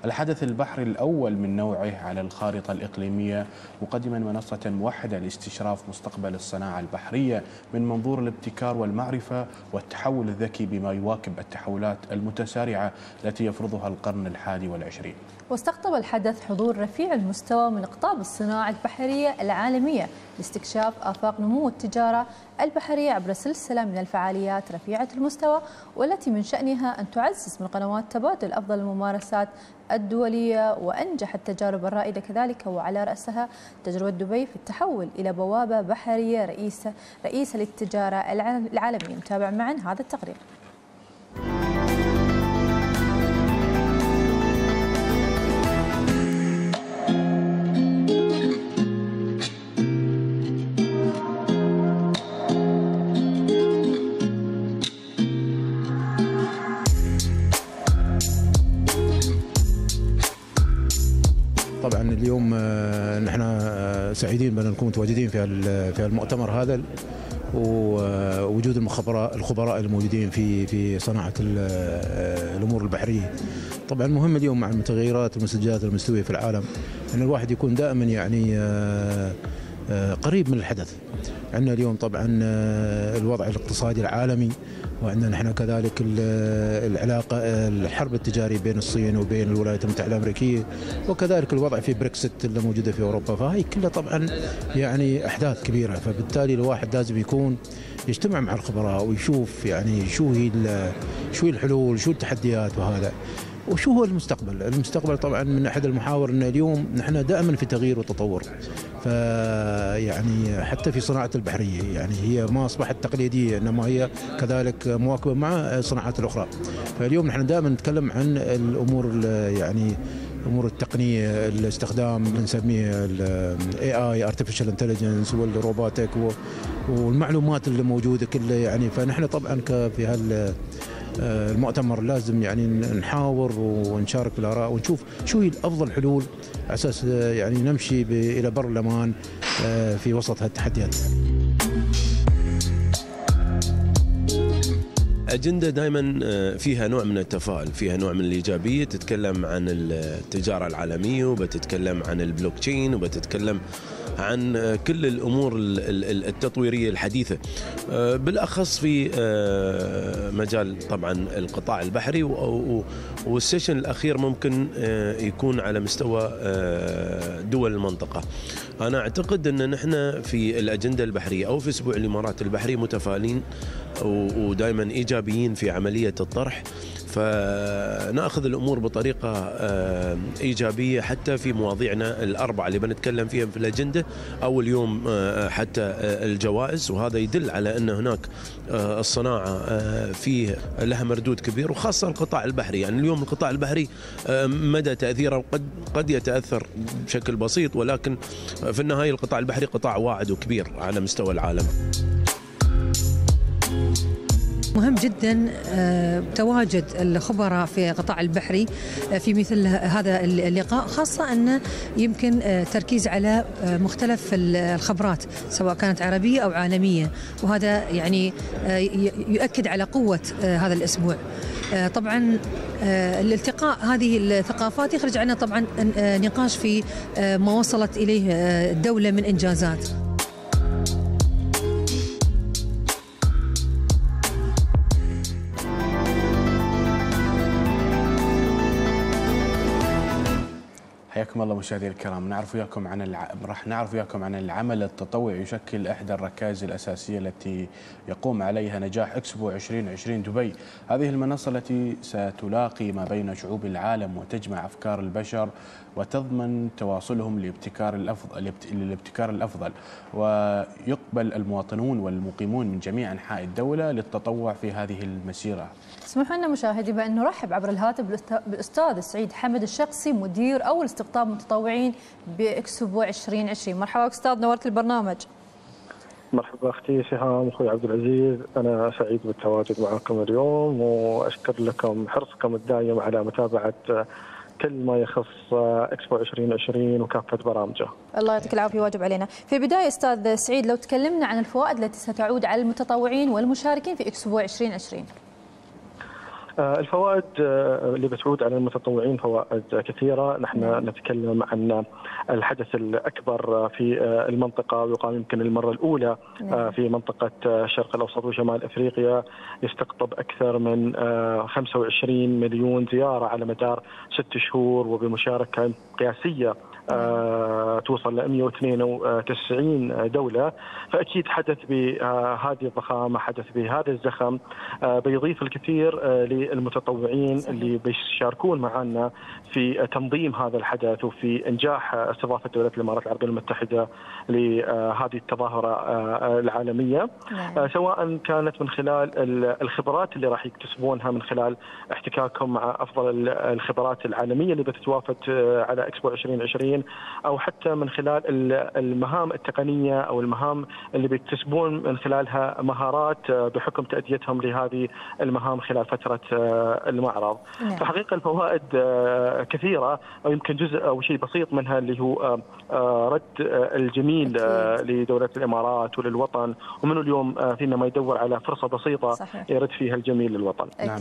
الحدث البحري الأول من نوعه على الخارطة الإقليمية، مقدما منصة موحدة لاستشراف مستقبل الصناعة البحرية من منظور الابتكار والمعرفة والتحول الذكي بما يواكب التحولات المتسارعة التي يفرضها القرن الحادي والعشرين. واستقطب الحدث حضور رفيع المستوى من أقطاب الصناعة البحرية العالمية لاستكشاف آفاق نمو التجارة البحرية عبر سلسلة من الفعاليات رفيعة المستوى والتي من شأنها أن تعزز من قنوات تبادل أفضل الممارسات الدولية وأنجح التجارب الرائدة، كذلك وعلى رأسها تجربة دبي في التحول إلى بوابة بحرية رئيسة للتجارة العالمية. نتابع معا هذا التقرير. اليوم نحن سعيدين بأن نكون متواجدين في المؤتمر هذا ووجود الخبراء الموجودين في صناعة الأمور البحرية. طبعا مهم اليوم مع المتغيرات والمسجات المستوية في العالم أن الواحد يكون دائما يعني قريب من الحدث. عندنا اليوم طبعا الوضع الاقتصادي العالمي، وعندنا نحن كذلك العلاقه الحرب التجاريه بين الصين وبين الولايات المتحده الامريكيه، وكذلك الوضع في بريكسيت اللي موجوده في اوروبا، فهي كلها طبعا يعني احداث كبيره، فبالتالي الواحد لازم يكون يجتمع مع الخبراء ويشوف يعني شو هي الحلول، شو التحديات وهذا، وشو هو المستقبل؟ المستقبل طبعا من احد المحاور ان اليوم نحن دائما في تغيير وتطور. فيعني حتى في صناعه البحريه يعني هي ما اصبحت تقليديه، انما هي كذلك مواكبه مع الصناعات الاخرى. فاليوم نحن دائما نتكلم عن الامور يعني امور التقنيه، الاستخدام بنسميه AI artificial intelligence والروبوتك والمعلومات اللي موجوده كلها يعني. فنحن طبعا في المؤتمر لازم يعني نحاور ونشارك الآراء ونشوف شو هي الأفضل حلول على أساس يعني نمشي إلى بر الأمان في وسط هالتحديات. أجندة دائما فيها نوع من التفاؤل، فيها نوع من الإيجابية، تتكلم عن التجارة العالمية وبتتكلم عن البلوك تشين وبتتكلم عن كل الأمور التطويرية الحديثة، بالأخص في مجال طبعا القطاع البحري. والسيشن الأخير ممكن يكون على مستوى دول المنطقة. أنا أعتقد أن نحن في الأجندة البحرية أو في أسبوع الإمارات البحري متفائلين ودائما إيجابيين في عملية الطرح، فنأخذ الأمور بطريقة إيجابية حتى في مواضيعنا الأربعة اللي بنتكلم فيها في الأجندة أو اليوم حتى الجوائز. وهذا يدل على أن هناك الصناعة فيه لها مردود كبير، وخاصة القطاع البحري. يعني اليوم القطاع البحري مدى تأثيره قد يتأثر بشكل بسيط، ولكن في النهاية القطاع البحري قطاع واعد وكبير على مستوى العالم. مهم جدا تواجد الخبراء في قطاع البحري في مثل هذا اللقاء، خاصة أن يمكن تركيز على مختلف الخبرات سواء كانت عربية أو عالمية، وهذا يعني يؤكد على قوة هذا الأسبوع. طبعا الالتقاء هذه الثقافات يخرج عنا طبعا نقاش في ما وصلت إليه الدولة من إنجازات. حياكم الله مشاهدينا الكرام. راح نعرف وياكم عن العمل التطوعي يشكل احدى الركائز الاساسيه التي يقوم عليها نجاح إكسبو 2020 دبي. هذه المنصه التي ستلاقي ما بين شعوب العالم وتجمع افكار البشر وتضمن تواصلهم للابتكار الافضل، ويقبل المواطنون والمقيمون من جميع انحاء الدوله للتطوع في هذه المسيره. اسمحوا لنا مشاهدي بأن نرحب عبر الهاتف بالأستاذ سعيد حمد الشخصي، مدير أول استقطاب متطوعين بإكسبو 2020. مرحبا أستاذ، نورت البرنامج. مرحبا أختي سهام، أخوي عبد العزيز، أنا سعيد بالتواجد معكم اليوم، وأشكر لكم حرصكم الدائم على متابعة كل ما يخص إكسبو 2020 وكافة برامجه. الله يعطيك العافية، واجب علينا. في بداية أستاذ سعيد، لو تكلمنا عن الفوائد التي ستعود على المتطوعين والمشاركين في إكسبو 2020. الفوائد اللي بتعود على المتطوعين فوائد كثيرة. نحن نتكلم عن الحدث الأكبر في المنطقة ويقام يمكن المرة الأولى في منطقة الشرق الأوسط وشمال أفريقيا، يستقطب أكثر من 25 مليون زيارة على مدار 6 شهور، وبمشاركة قياسية توصل ل 192 دولة. فأكيد حدث بهذه الضخامة، حدث بهذا الزخم بيضيف الكثير للمتطوعين اللي بيشاركون معنا في تنظيم هذا الحدث وفي إنجاح استضافة دولة الإمارات العربية المتحدة لهذه التظاهرة العالمية، سواء كانت من خلال الخبرات اللي راح يكتسبونها من خلال احتكاكهم مع أفضل الخبرات العالمية اللي بتتوافد على إكسبو 2020، أو حتى من خلال المهام التقنية أو المهام اللي بيكتسبون من خلالها مهارات بحكم تأديتهم لهذه المهام خلال فترة المعرض. فحقيقة الفوائد كثيرة، أو يمكن جزء أو شيء بسيط منها اللي هو رد الجميل لدولة الإمارات وللوطن، ومن اليوم فينا ما يدور على فرصة بسيطة يرد فيها الجميل للوطن. نعم.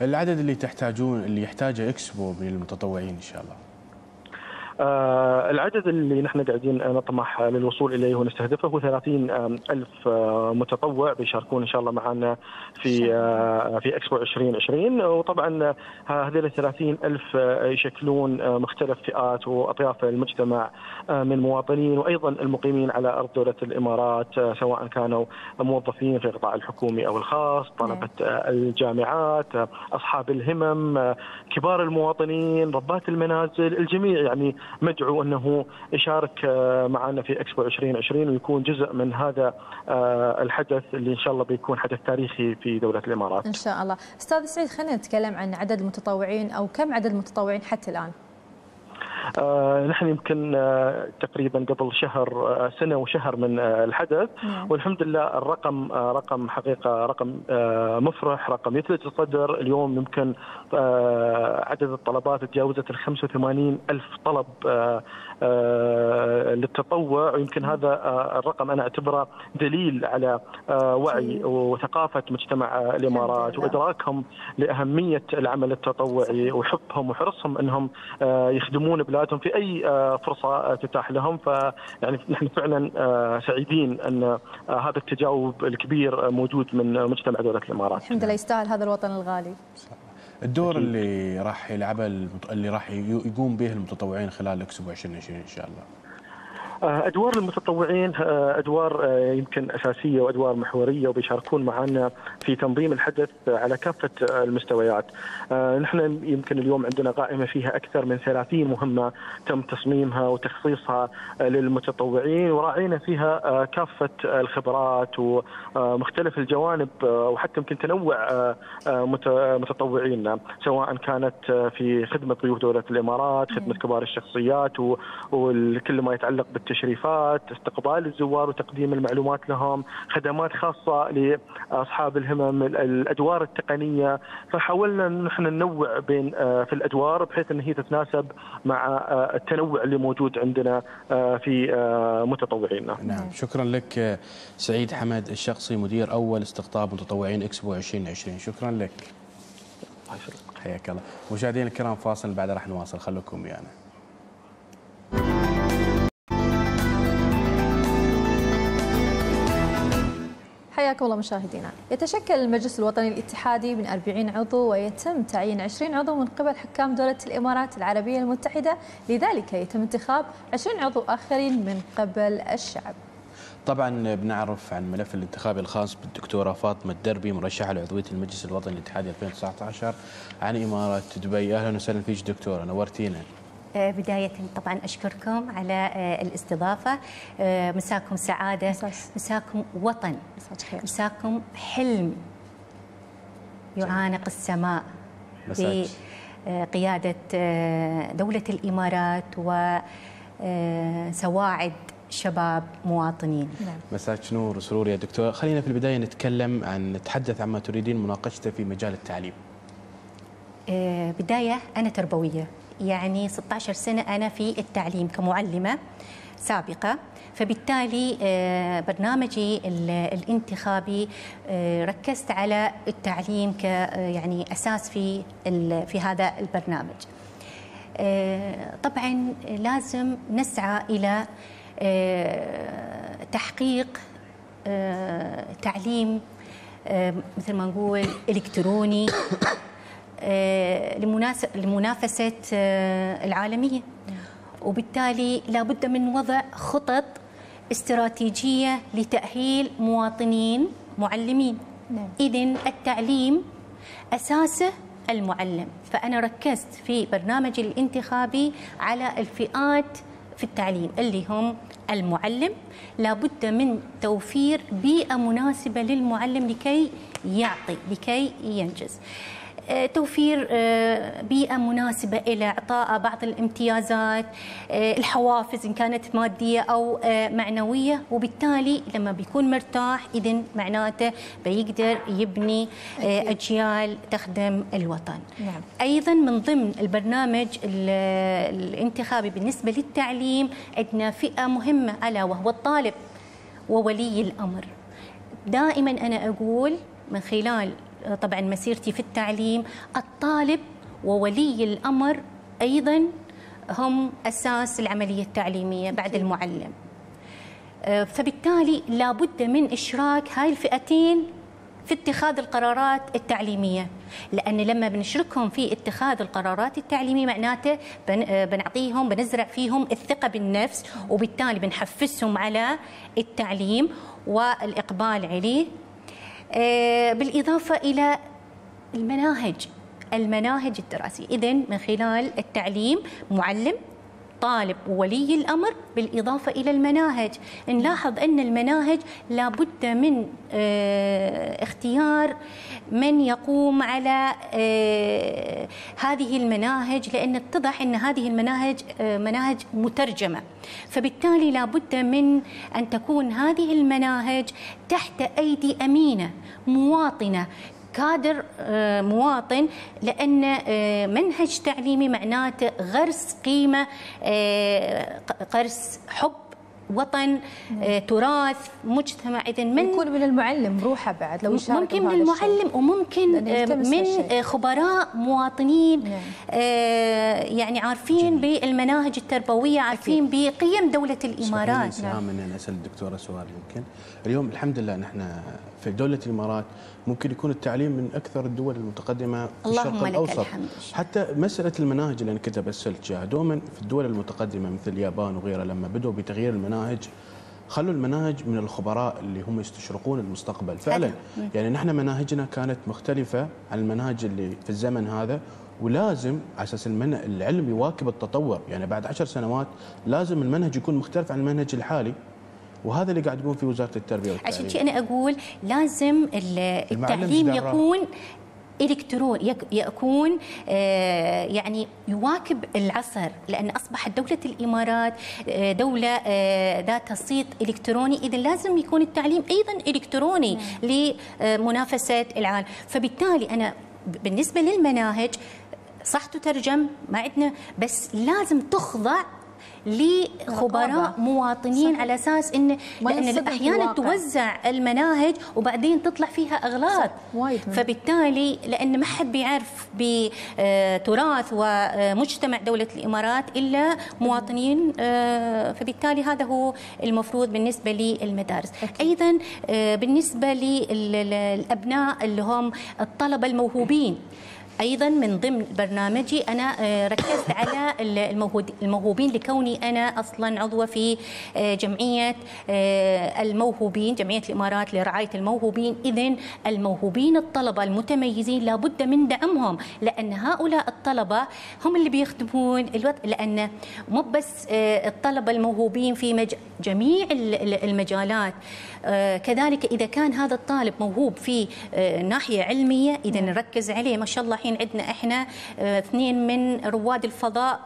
العدد اللي تحتاجون اللي يحتاجه إكسبو من المتطوعين إن شاء الله. العدد اللي نحن قاعدين نطمح للوصول اليه ونستهدفه هو 30,000 متطوع بيشاركون ان شاء الله معنا في اكسبو 2020. وطبعا هذه ال 30,000 يشكلون مختلف فئات واطياف المجتمع من مواطنين وايضا المقيمين على ارض دوله الامارات، سواء كانوا موظفين في القطاع الحكومي او الخاص، طلبه الجامعات، اصحاب الهمم، كبار المواطنين، ربات المنازل، الجميع يعني مدعو أنه يشارك معنا في إكسبو 2020 ويكون جزء من هذا الحدث اللي إن شاء الله بيكون حدث تاريخي في دولة الإمارات إن شاء الله. أستاذ سعيد، خلينا نتكلم عن عدد المتطوعين، أو كم عدد المتطوعين حتى الآن؟ نحن يمكن تقريبا قبل سنة وشهر من الحدث، والحمد لله الرقم رقم حقيقة رقم مفرح، رقم يثلج الصدر. اليوم يمكن عدد الطلبات تجاوزت 85,000 طلب للتطوع، ويمكن هذا الرقم أنا أعتبره دليل على وعي وثقافة مجتمع الإمارات وإدراكهم لأهمية العمل التطوعي وحبهم وحرصهم أنهم يخدمون بلادهم في أي فرصة تتاح لهم. فيعني نحن فعلا سعيدين أن هذا التجاوب الكبير موجود من مجتمع دولة الإمارات. الحمد لله، يستاهل هذا الوطن الغالي. الدور اللي راح يلعبه اللي راح يقوم به المتطوعين خلال إكسبو 2020 إن شاء الله. أدوار المتطوعين أدوار يمكن أساسية وأدوار محورية، وبيشاركون معنا في تنظيم الحدث على كافة المستويات. نحن يمكن اليوم عندنا قائمة فيها أكثر من 30 مهمة تم تصميمها وتخصيصها للمتطوعين، وراعينا فيها كافة الخبرات ومختلف الجوانب، وحتى يمكن تنوع متطوعينا، سواء كانت في خدمة ضيوف دولة الإمارات، خدمة كبار الشخصيات وكل ما يتعلق بالتعليم، تشريفات، استقبال الزوار وتقديم المعلومات لهم، خدمات خاصة لأصحاب الهمم، الأدوار التقنية. فحاولنا نحن ننوع بين في الأدوار بحيث أن هي تتناسب مع التنوع اللي موجود عندنا في متطوعينا. نعم، شكرا لك سعيد حمد الشخصي، مدير أول استقطاب متطوعين إكسبو 2020. شكرا لك. حياك الله. مشاهدينا الكرام، فاصل بعد راح نواصل، خلوكم ويانا. حياكم الله مشاهدينا. يتشكل المجلس الوطني الاتحادي من 40 عضو، ويتم تعيين 20 عضو من قبل حكام دولة الإمارات العربية المتحدة، لذلك يتم انتخاب 20 عضو آخرين من قبل الشعب. طبعا بنعرف عن ملف الانتخابي الخاص بالدكتورة فاطمة الدربي، مرشحة لعضوية المجلس الوطني الاتحادي 2019 عن إمارة دبي. أهلا وسهلا فيك دكتورة، نورتينا. بداية طبعا أشكركم على الاستضافة. مساكم سعادة، مساكم وطن، مساكم حلم يعانق السماء بقيادة دولة الإمارات وسواعد شباب مواطنين. مساك نور وسرور يا دكتور. خلينا في البداية نتحدث عما تريدين مناقشته في مجال التعليم. بداية أنا تربوية، يعني 16 سنة أنا في التعليم كمعلمة سابقة، فبالتالي برنامجي الانتخابي ركزت على التعليم ك يعني أساس في هذا البرنامج. طبعا لازم نسعى إلى تحقيق تعليم مثل ما نقول إلكتروني لمنافسة العالمية، وبالتالي لابد من وضع خطط استراتيجية لتأهيل مواطنين معلمين. إذن التعليم أساسه المعلم، فأنا ركزت في برنامجي الانتخابي على الفئات في التعليم اللي هم المعلم. لابد من توفير بيئة مناسبة للمعلم لكي يعطي، لكي ينجز، توفير بيئة مناسبة إلى إعطاء بعض الامتيازات، الحوافز إن كانت مادية أو معنوية، وبالتالي لما بيكون مرتاح إذن معناته بيقدر يبني أجيال تخدم الوطن. نعم. أيضا من ضمن البرنامج الانتخابي بالنسبة للتعليم عندنا فئة مهمة ألا وهو الطالب وولي الأمر. دائما أنا أقول من خلال طبعا مسيرتي في التعليم، الطالب وولي الأمر أيضا هم أساس العملية التعليمية بعد المعلم، فبالتالي لابد من إشراك هاي الفئتين في اتخاذ القرارات التعليمية، لأن لما بنشركهم في اتخاذ القرارات التعليمية معناته بنعطيهم بنزرع فيهم الثقة بالنفس، وبالتالي بنحفزهم على التعليم والإقبال عليه. بالإضافة إلى المناهج الدراسية. إذن من خلال التعليم معلم طالب وولي الأمر بالإضافة إلى المناهج. نلاحظ أن المناهج لابد من اختيار من يقوم على هذه المناهج، لأن اتضح أن هذه المناهج مناهج مترجمة، فبالتالي لابد من أن تكون هذه المناهج تحت أيدي أمينة مواطنة، كادر مواطن، لأن منهج تعليمي معناته غرس قيمة، غرس حب وطن، تراث مجتمع. إذن من يكون من المعلم بروحه بعد، لو ممكن من المعلم وممكن من خبراء مواطنين يعني عارفين بالمناهج التربوية، عارفين بقيم دولة الإمارات. نعم. من أنا أسأل الدكتورة سؤال يمكن. اليوم الحمد لله نحن في دولة الإمارات ممكن يكون التعليم من أكثر الدول المتقدمة في الشرق الأوسط، حتى مسألة المناهج اللي انكتب السلجة دوما في الدول المتقدمة مثل اليابان وغيرها، لما بدوا بتغيير المناهج خلوا المناهج من الخبراء اللي هم يستشرقون المستقبل فعلا. يعني نحن مناهجنا كانت مختلفة عن المناهج اللي في الزمن هذا، ولازم على اساس العلم يواكب التطور. يعني بعد 10 سنوات لازم المنهج يكون مختلف عن المنهج الحالي، وهذا اللي قاعد يقوم فيه وزارة التربية والتعليم. عشان شي أنا أقول لازم التعليم يكون إلكتروني، يكون يعني يواكب العصر، لأن أصبحت دولة الإمارات دولة ذات صيت إلكتروني، إذن لازم يكون التعليم أيضا إلكتروني لمنافسة العالم. فبالتالي أنا بالنسبة للمناهج صح تترجم ما عندنا، بس لازم تخضع لخبراء مواطنين. صحيح. على اساس ان لان احيانا توزع المناهج وبعدين تطلع فيها اغلاط، فبالتالي لان ما حد بيعرف بتراث ومجتمع دوله الامارات الا مواطنين، فبالتالي هذا هو المفروض بالنسبه للمدارس. ايضا بالنسبه للابناء اللي هم الطلبه الموهوبين، أيضاً من ضمن برنامجي أنا ركزت على الموهوبين، لكوني أنا أصلاً عضوة في جمعية الموهوبين، جمعية الإمارات لرعاية الموهوبين. إذن الموهوبين الطلبة المتميزين لابد من دعمهم، لأن هؤلاء الطلبة هم اللي بيخدمون الوطن، لأن مو بس الطلبة الموهوبين في جميع المجالات. كذلك إذا كان هذا الطالب موهوب في ناحية علمية إذن نركز عليه، ما شاء الله الحين عندنا احنا اثنين من رواد الفضاء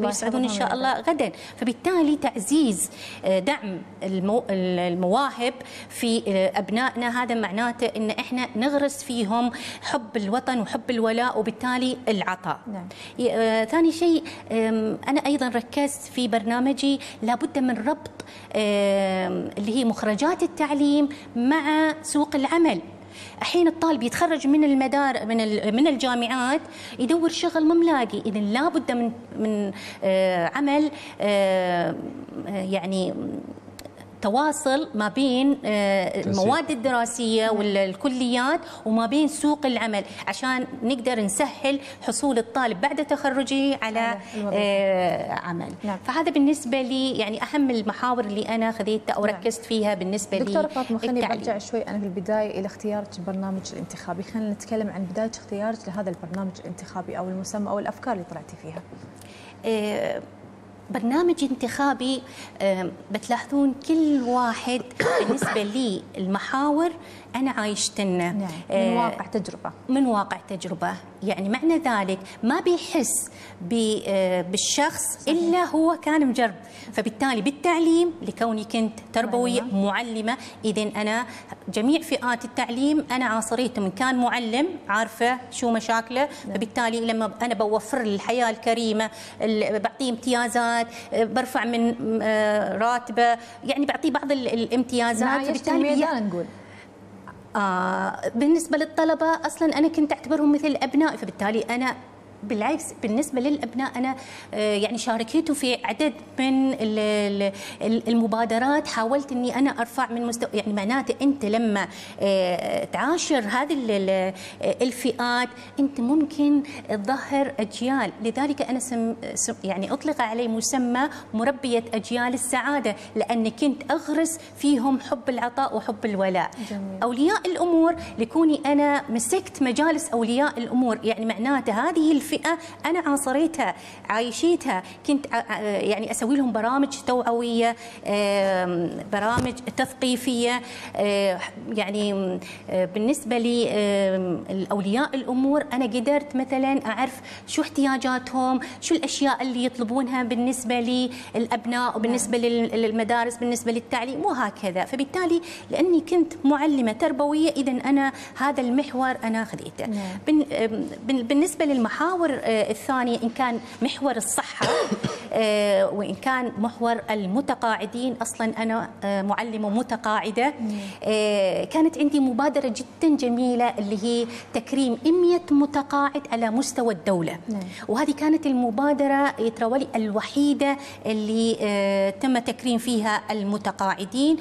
بيصعدون ان شاء الله غدا، فبالتالي تعزيز دعم المواهب في ابنائنا هذا معناته ان احنا نغرس فيهم حب الوطن وحب الولاء وبالتالي العطاء. نعم. ثاني شيء انا ايضا ركزت في برنامجي لابد من ربط اللي هي مخرجات التعليم مع سوق العمل. الحين الطالب يتخرج من المدار من الجامعات يدور شغل ما ملاقي، اذا لابد من عمل يعني تواصل ما بين المواد الدراسية والكليات وما بين سوق العمل عشان نقدر نسهل حصول الطالب بعد تخرجه على عمل. نعم. فهذا بالنسبة لي يعني أهم المحاور اللي أنا خذيتها أو ركزت فيها بالنسبة لي. دكتورة فاطمة خليني برجع شوي أنا في البداية إلى اختيارك البرنامج الانتخابي، خلينا نتكلم عن بداية اختيارك لهذا البرنامج الانتخابي أو المسمى أو الأفكار اللي طلعتي فيها. برنامج انتخابي بتلاحظون كل واحد بالنسبة لي المحاور أنا عايشتنا. نعم. من واقع تجربة. من واقع تجربة، يعني معنى ذلك ما بيحس بالشخص. صحيح. إلا هو كان مجرب، فبالتالي بالتعليم لكوني كنت تربوية معلمة، إذا أنا جميع فئات التعليم أنا عاصريته، من كان معلم عارفة شو مشاكله. نعم. فبالتالي لما أنا بوفر الحياة الكريمة بعطيه امتيازات، برفع من راتبه، يعني بعطيه بعض الامتيازات. فبالتالي نقول بالنسبة للطلبة أصلا أنا كنت أعتبرهم مثل أبنائي، فبالتالي أنا بالعكس بالنسبة للأبناء أنا يعني شاركته في عدد من المبادرات، حاولت أني أنا أرفع من مستوى، يعني معناته أنت لما تعاشر هذه الفئات أنت ممكن تظهر أجيال، لذلك أنا يعني أطلق علي مسمى مربية أجيال السعادة، لأن كنت أغرس فيهم حب العطاء وحب الولاء. جميل. أولياء الأمور لكوني أنا مسكت مجالس أولياء الأمور، يعني معناته هذه الفئة أنا عاصريتها عايشيتها، كنت يعني أسوي لهم برامج توعوية، برامج تثقيفية، يعني بالنسبة لي الأولياء الأمور أنا قدرت مثلا أعرف شو احتياجاتهم، شو الأشياء اللي يطلبونها بالنسبة للأبناء وبالنسبة للمدارس بالنسبة للتعليم وهكذا، فبالتالي لأني كنت معلمة تربوية إذا أنا هذا المحور أنا خذيته. بالنسبة للمحاور المحاور الثانية إن كان محور الصحة وإن كان محور المتقاعدين، أصلا أنا معلمة متقاعدة، كانت عندي مبادرة جدا جميلة اللي هي تكريم 100 متقاعد على مستوى الدولة، وهذه كانت المبادرة يتروالي الوحيدة اللي تم تكريم فيها المتقاعدين.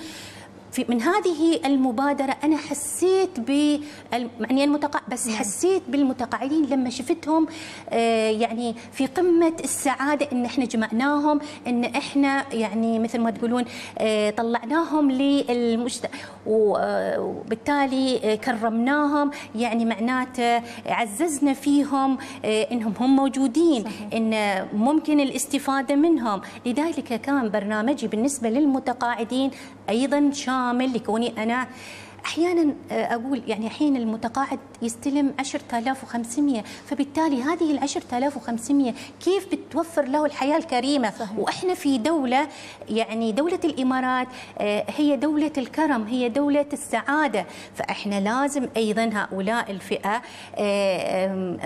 من هذه المبادرة أنا حسيت يعني المتقاعد بس حسيت بالمتقاعدين لما شفتهم يعني في قمة السعادة، إن إحنا جمعناهم، إن إحنا يعني مثل ما تقولون طلعناهم للمجتمع وبالتالي كرمناهم، يعني معناته عززنا فيهم إنهم هم موجودين. صحيح. إن ممكن الاستفادة منهم، لذلك كان برنامجي بالنسبة للمتقاعدين أيضا شامل لكوني أنا أحيانا أقول يعني حين المتقاعد يستلم 10,500، فبالتالي هذه ال 10,500 كيف بتوفر له الحياة الكريمة. صحيح. وإحنا في دولة يعني دولة الإمارات هي دولة الكرم، هي دولة السعادة، فإحنا لازم أيضا هؤلاء الفئة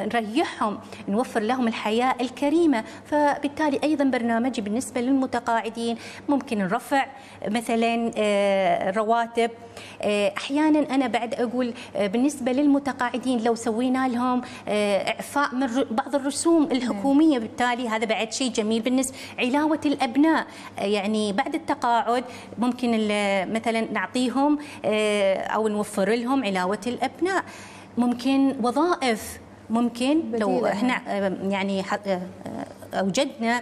نريحهم، نوفر لهم الحياة الكريمة، فبالتالي أيضا برنامجي بالنسبة للمتقاعدين ممكن نرفع مثلا الرواتب. أحيانا أنا بعد أقول بالنسبة للمتقاعدين لو سوينا لهم إعفاء من بعض الرسوم الحكومية، بالتالي هذا بعد شيء جميل. بالنسبة علاوة الأبناء يعني بعد التقاعد ممكن مثلا نعطيهم أو نوفر لهم علاوة الأبناء، ممكن وظائف، ممكن لو احنا يعني أوجدنا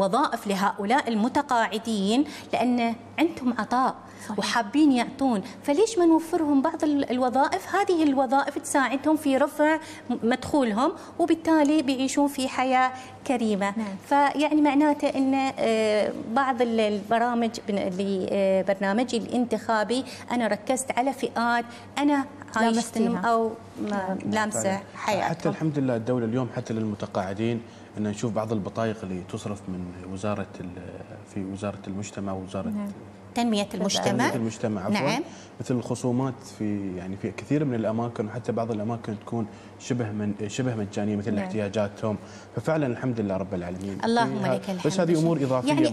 وظائف لهؤلاء المتقاعدين لأن عندهم عطاء. وحابين يعطون، فليش ما نوفرهم بعض الوظائف؟ هذه الوظائف تساعدهم في رفع مدخولهم وبالتالي بيعيشون في حياة كريمة. نعم. فيعني معناته أن بعض البرامج برنامجي الانتخابي أنا ركزت على فئات أنا عايشتهم أو لامسة حياتهم. حتى الحمد لله الدولة اليوم حتى للمتقاعدين أن نشوف بعض البطايق اللي تصرف من وزارة في وزارة المجتمع ووزارة نعم. تنمية المجتمع عفوا نعم. مثل الخصومات في يعني في كثير من الاماكن، وحتى بعض الاماكن تكون شبه مجانيه مثل نعم. احتياجاتهم، ففعلا الحمد لله رب العالمين. اللهم لك الحمد. بس هذه امور اضافيه يعني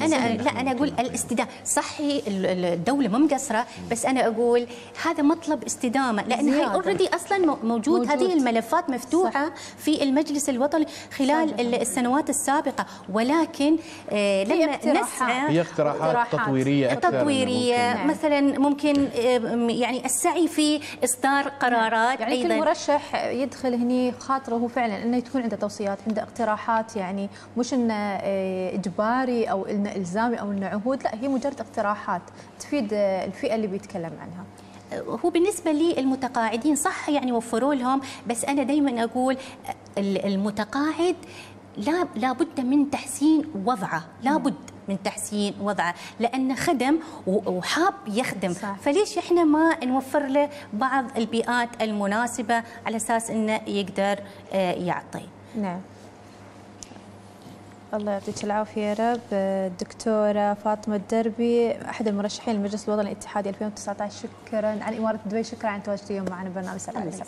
انا اقول الاستدامه، صحيح الدوله مو مقصره، بس انا اقول هذا مطلب استدامه، لان هي اوريدي اصلا موجود هذه الملفات مفتوحه صح. في المجلس الوطني خلال صح. السنوات السابقه، ولكن لما نسعى هي اقتراحات تطويريه ممكن. مثلا ممكن يعني السعي في اصدار قرارات، يعني كل مرشح يدخل هني خاطره فعلا انه تكون عنده توصيات، عنده اقتراحات، يعني مش انه اجباري او انه الزامي او انه عهود، لا هي مجرد اقتراحات تفيد الفئه اللي بيتكلم عنها. هو بالنسبه لي المتقاعدين صح يعني وفروا لهم، بس انا دائما اقول المتقاعد لابد من تحسين وضعه، لابد من تحسين وضعه، لأنه خدم وحاب يخدم صح. فليش إحنا ما نوفر له بعض البيئات المناسبة على أساس أنه يقدر يعطي. نعم. الله يعطيك العافية يا رب. الدكتورة فاطمة الدربي أحد المرشحين للمجلس الوطني الاتحادي 2019، شكرا عن إمارة دبي، شكرا عن تواجدك اليوم معنا برنامج 7 على 7.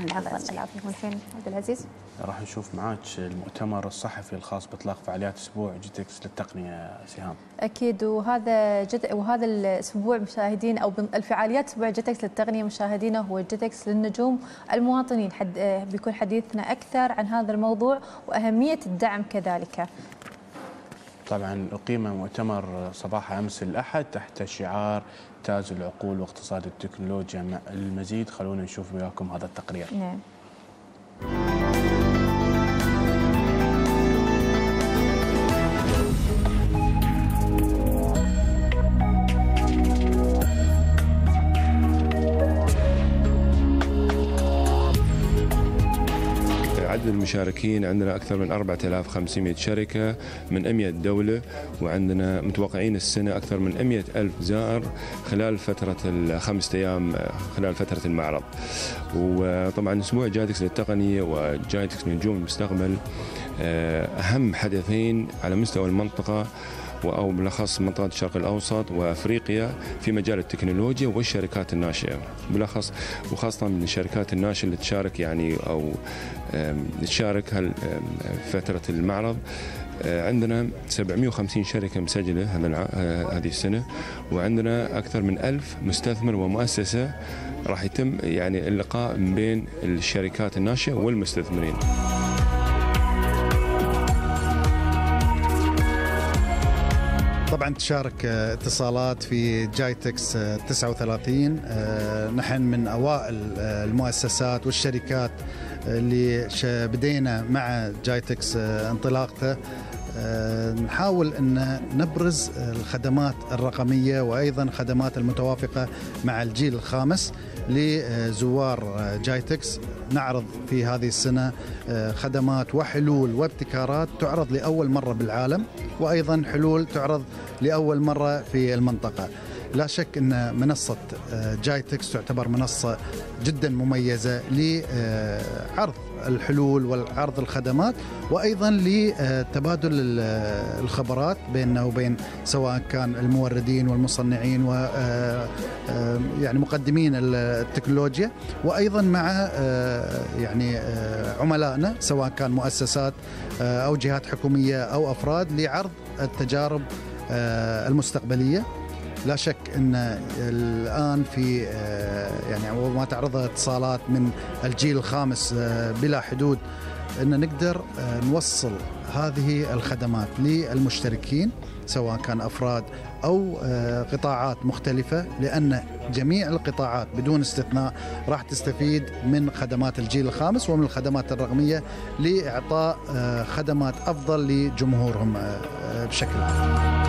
الله يعطيك العافية. والحين عبد العزيز راح نشوف معاك المؤتمر الصحفي الخاص بإطلاق فعاليات أسبوع جيتكس للتقنية سهام. أكيد، وهذا الأسبوع مشاهدين أو الفعاليات أسبوع جيتكس للتقنية مشاهدينا هو جيتكس للنجوم المواطنين، بيكون حديثنا أكثر عن هذا الموضوع وأهمية الدعم كذلك. طبعا أقيم مؤتمر صباح أمس الأحد تحت شعار تاج العقول واقتصاد التكنولوجيا مع المزيد. خلونا نشوف وياكم هذا التقرير. نعم. المشاركين عندنا أكثر من 4500 شركة من 100 دولة، وعندنا متوقعين السنة أكثر من 100,000 زائر خلال فترة الخمسة أيام خلال فترة المعرض. وطبعا أسبوع جيتكس للتقنية وجيتكس نجوم المستقبل أهم حدثين على مستوى المنطقة أو بالأخص منطقة الشرق الأوسط وأفريقيا في مجال التكنولوجيا والشركات الناشئة بالأخص، وخاصة من الشركات الناشئة اللي تشارك يعني أو تشارك فترة المعرض. عندنا 750 شركة مسجلة هذه السنة، وعندنا أكثر من 1000 مستثمر ومؤسسة راح يتم يعني اللقاء بين الشركات الناشئة والمستثمرين. طبعا تشارك اتصالات في جيتكس 39، نحن من أوائل المؤسسات والشركات اللي بدينا مع جيتكس انطلاقته، نحاول أن نبرز الخدمات الرقمية وأيضا خدمات المتوافقة مع الجيل الخامس لزوار جيتكس. نعرض في هذه السنة خدمات وحلول وابتكارات تعرض لأول مرة بالعالم، وأيضا حلول تعرض لأول مرة في المنطقة. لا شك أن منصة جيتكس تعتبر منصة جدا مميزة لعرض الحلول والعرض الخدمات، وأيضا لتبادل الخبرات بيننا وبين سواء كان الموردين والمصنعين و يعني مقدمين التكنولوجيا، وأيضا مع يعني عملائنا سواء كان مؤسسات أو جهات حكومية أو أفراد لعرض التجارب المستقبلية. لا شك أن الآن في يعني ما تعرضها اتصالات من الجيل الخامس بلا حدود، أن نقدر نوصل هذه الخدمات للمشتركين سواء كان أفراد أو قطاعات مختلفة، لأن جميع القطاعات بدون استثناء راح تستفيد من خدمات الجيل الخامس ومن الخدمات الرقمية لإعطاء خدمات أفضل لجمهورهم بشكل عام.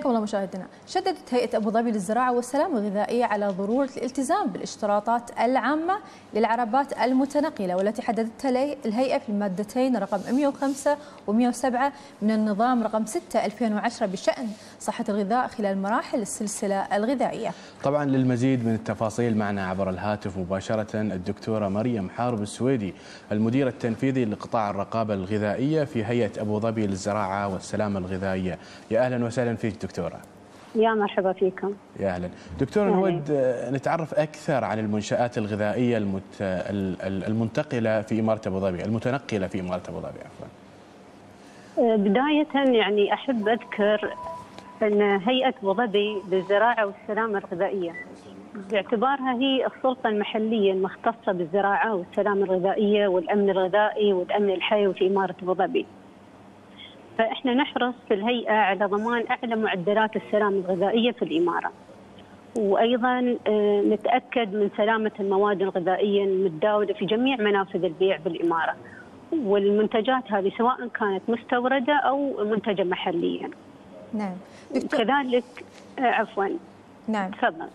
حياكم الله مشاهدينا. شددت هيئة أبو ظبي للزراعة والسلامة الغذائية على ضرورة الالتزام بالاشتراطات العامة للعربات المتنقلة، والتي حددتها الهيئة في المادتين رقم 105 و107 من النظام رقم 6/2010 بشأن صحة الغذاء خلال مراحل السلسلة الغذائية. طبعا للمزيد من التفاصيل معنا عبر الهاتف مباشرة الدكتورة مريم حارب السويدي، المدير التنفيذي لقطاع الرقابة الغذائية في هيئة أبو ظبي للزراعة والسلامة الغذائية. يا أهلا وسهلا فيك دكتورة. يا مرحبا فيكم. يا أهلا دكتورة. نود نتعرف أكثر عن المنشآت الغذائية المنتقلة في إمارة أبو ظبي، المتنقلة في إمارة أبو ظبي عفوا. بداية يعني أحب أذكر أن هيئة أبو ظبي للزراعة والسلامة الغذائية باعتبارها هي السلطة المحلية المختصة بالزراعة والسلامة الغذائية والأمن الغذائي والأمن الحيوي في إمارة أبو ظبي. فإحنا نحرص في الهيئة على ضمان أعلى معدلات السلامة الغذائية في الإمارة، وأيضا نتأكد من سلامة المواد الغذائية المتداولة في جميع منافذ البيع بالإمارة، والمنتجات هذه سواء كانت مستوردة أو منتجة محليا. نعم دكتور. كذلك عفوا. نعم تفضل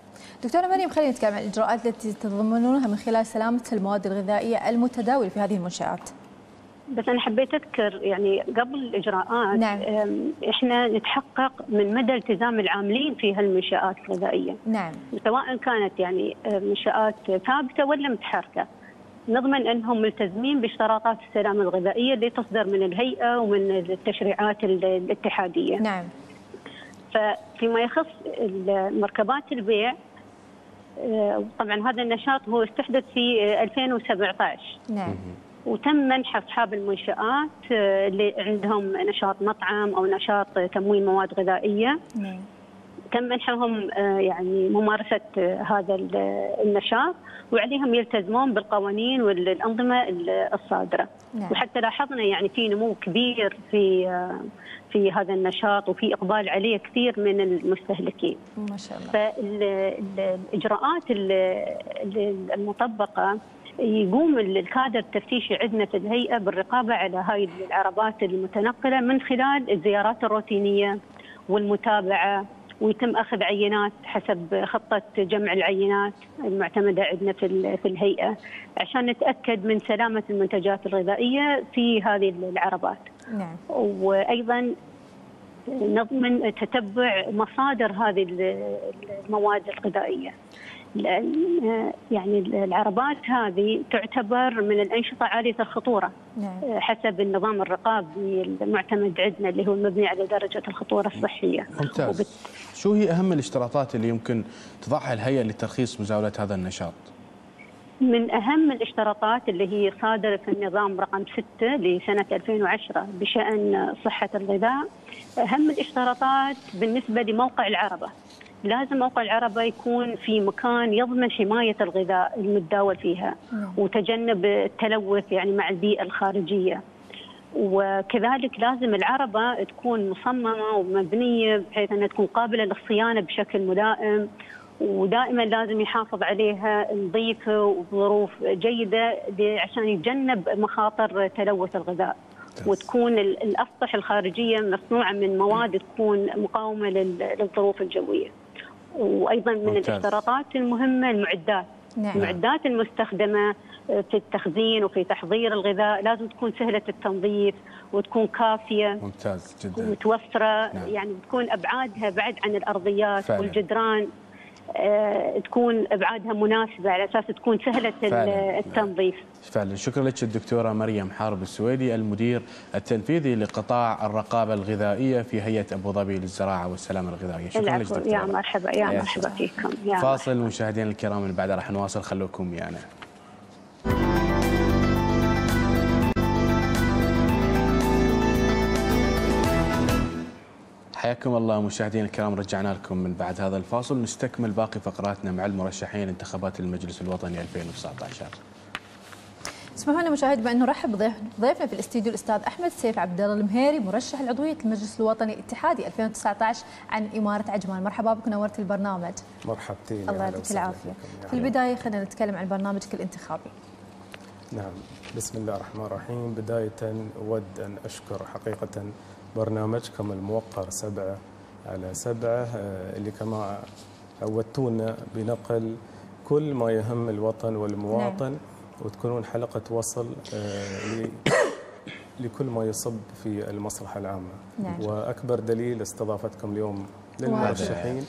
دكتورة مريم. خلينا نتكلم عن الإجراءات التي تتضمنونها من خلال سلامة المواد الغذائية المتداولة في هذه المنشآت. بس أنا حبيت أذكر يعني قبل الإجراءات، نعم، إحنا نتحقق من مدى التزام العاملين في هالمنشآت الغذائية، نعم، سواء كانت يعني منشآت ثابتة ولا متحركة، نضمن أنهم ملتزمين باشتراطات السلامة الغذائية اللي تصدر من الهيئة ومن التشريعات الاتحادية. نعم. فيما يخص مركبات البيع، طبعا هذا النشاط هو استحدث في 2017. نعم. وتم منح أصحاب المنشآت اللي عندهم نشاط مطعم أو نشاط تموين مواد غذائية، تم منحهم يعني ممارسة هذا النشاط، وعليهم يلتزمون بالقوانين والأنظمة الصادرة. نعم. وحتى لاحظنا يعني في نمو كبير في هذا النشاط، وفي إقبال عليه كثير من المستهلكين ما شاء الله. فالإجراءات المطبقة يقوم الكادر التفتيشي عندنا في الهيئة بالرقابة على هاي العربات المتنقلة من خلال الزيارات الروتينية والمتابعة، ويتم أخذ عينات حسب خطة جمع العينات المعتمدة عندنا في الهيئة عشان نتأكد من سلامة المنتجات الغذائية في هذه العربات. نعم. وأيضا نضمن تتبع مصادر هذه المواد الغذائية، لأن يعني العربات هذه تعتبر من الأنشطة عالية الخطورة. نعم. حسب النظام الرقابي المعتمد عندنا اللي هو مبني على درجة الخطورة الصحية. ممتاز. شو هي أهم الاشتراطات اللي يمكن تضعها الهيئة لترخيص مزاولة هذا النشاط؟ من أهم الاشتراطات اللي هي صادرة في النظام رقم 6 لسنة 2010 بشأن صحة الغذاء، أهم الاشتراطات بالنسبة لموقع العربة، لازم موقع العربة يكون في مكان يضمن حماية الغذاء المتداول فيها وتجنب التلوث يعني مع البيئة الخارجية، وكذلك لازم العربة تكون مصممة ومبنية بحيث أنها تكون قابلة للصيانة بشكل مدائم، ودائما لازم يحافظ عليها نظيفة وظروف جيدة عشان يتجنب مخاطر تلوث الغذاء، وتكون الأسطح الخارجية مصنوعة من مواد تكون مقاومة للظروف الجوية. وأيضا من الاشتراطات المهمة المعدات. نعم. المعدات المستخدمة في التخزين وفي تحضير الغذاء لازم تكون سهلة التنظيف وتكون كافية. ممتاز جدا. متوفرة. نعم. يعني تكون أبعادها بعد عن الأرضيات. فعلا. والجدران تكون أبعادها مناسبة على أساس تكون سهلة. فعلا. التنظيف. فعلا. شكرا لك الدكتورة مريم حارب السويدي، المدير التنفيذي لقطاع الرقابة الغذائية في هيئة أبو ظبي للزراعة والسلامة الغذائية. شكرا لك دكتورة. يا مرحبا. يا مرحبا فيكم. فاصل مشاهدينا الكرام، اللي بعده راح نواصل، خلوكم ويانا. حياكم الله مشاهدينا الكرام، رجعنا لكم من بعد هذا الفاصل، نستكمل باقي فقراتنا مع المرشحين انتخابات المجلس الوطني 2019. اسمحوا لنا مشاهد بأن نرحب بضيفنا في الاستديو الأستاذ أحمد سيف عبد الله المهيري، مرشح لعضوية المجلس الوطني الاتحادي 2019 عن إمارة عجمان. مرحبا بك، نورت البرنامج. مرحبتين. الله يعطيك العافية. في البداية خلينا نتكلم عن برنامجك الانتخابي. نعم، بسم الله الرحمن الرحيم. بداية أود أن أشكر حقيقة برنامجكم الموقر 7 على 7 اللي كما عودتونا بنقل كل ما يهم الوطن والمواطن. نعم. وتكونون حلقة وصل لكل ما يصب في المصلحة العامة. نعم. وأكبر دليل استضافتكم اليوم للمرشحين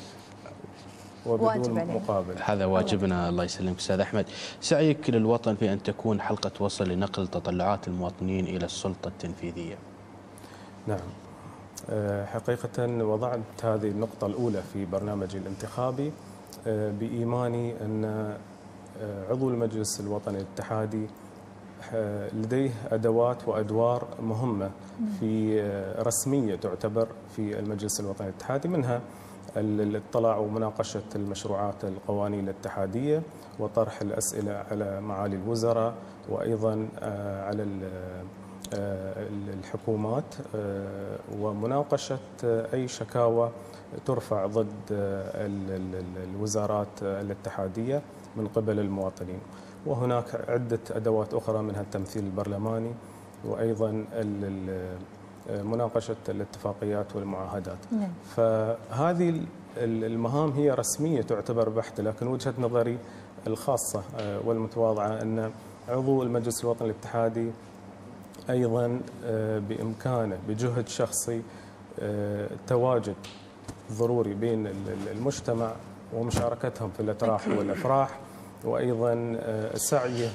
وبدون مقابل، هذا واجبنا. الله يسلمك أستاذ أحمد. سعيك للوطن في أن تكون حلقة وصل لنقل تطلعات المواطنين إلى السلطة التنفيذية. نعم، حقيقة وضعت هذه النقطة الأولى في برنامجي الانتخابي بإيماني أن عضو المجلس الوطني الاتحادي لديه أدوات وأدوار مهمة في رسمية تعتبر في المجلس الوطني الاتحادي، منها الاطلاع ومناقشة المشروعات القوانين الاتحادية وطرح الأسئلة على معالي الوزراء وأيضا على الحكومات ومناقشة أي شكاوى ترفع ضد الوزارات الاتحادية من قبل المواطنين. وهناك عدة أدوات أخرى منها التمثيل البرلماني وأيضا مناقشة الاتفاقيات والمعاهدات. نعم. فهذه المهام هي رسمية تعتبر بحتة، لكن وجهة نظري الخاصة والمتواضعة أن عضو المجلس الوطني الاتحادي أيضا بإمكانه بجهد شخصي تواجد ضروري بين المجتمع ومشاركتهم في الأتراح والأفراح، وأيضا سعيه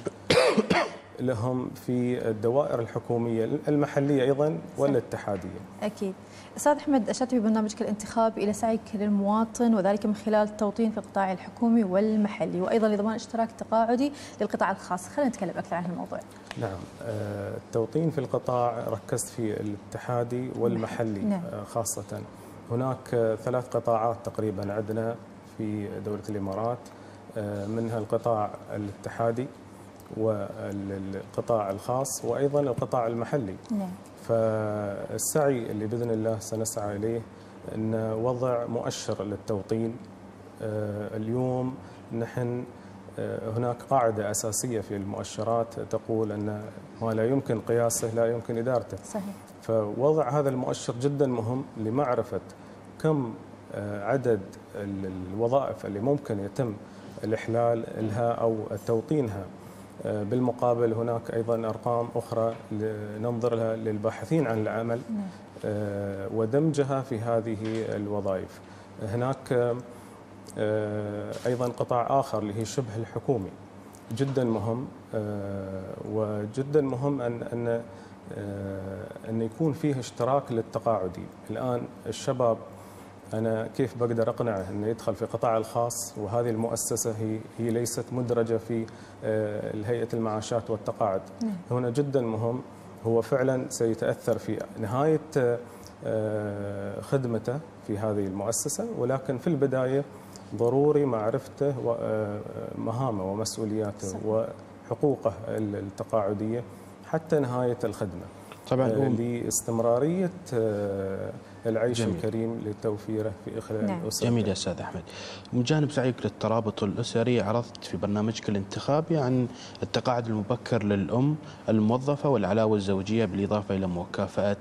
لهم في الدوائر الحكومية المحلية أيضا والاتحادية. أكيد. أستاذ أحمد، أشرت في برنامجك الانتخابي إلى سعيك للمواطن وذلك من خلال التوطين في القطاع الحكومي والمحلي وأيضا لضمان اشتراك تقاعدي للقطاع الخاص، خلينا نتكلم أكثر عن الموضوع. نعم، التوطين في القطاع ركزت في الاتحادي والمحلي. نعم. خاصة هناك 3 قطاعات تقريبا عندنا في دولة الإمارات، منها القطاع الاتحادي والقطاع الخاص وأيضا القطاع المحلي. نعم. فالسعي اللي بإذن الله سنسعى إليه أن وضع مؤشر للتوطين. اليوم نحن هناك قاعدة أساسية في المؤشرات تقول أن ما لا يمكن قياسه لا يمكن إدارته. صحيح. فوضع هذا المؤشر جدا مهم لمعرفة كم عدد الوظائف اللي ممكن يتم الإحلال لها أو توطينها. بالمقابل هناك أيضا أرقام أخرى ننظر لها للباحثين عن العمل ودمجها في هذه الوظائف. هناك أيضا قطاع آخر اللي هي شبه الحكومي، جدا مهم وجدا مهم أن يكون فيه اشتراك للتقاعدي. الآن الشباب أنا كيف بقدر أقنعه أنه يدخل في قطاع الخاص وهذه المؤسسة هي ليست مدرجة في هيئة المعاشات والتقاعد؟ هنا جدا مهم، هو فعلا سيتأثر في نهاية خدمته في هذه المؤسسة، ولكن في البداية ضروري معرفته ومهامه ومسؤولياته. صحيح. وحقوقه التقاعدية حتى نهاية الخدمة طبعا لاستمرارية العيش. جميل. الكريم لتوفيره في خلال. نعم. الأسرة. جميل يا أستاذ أحمد. من جانب سعيك للترابط الأسري، عرضت في برنامجك الانتخابي عن التقاعد المبكر للأم الموظفة والعلاوة الزوجية بالإضافة إلى مكافأة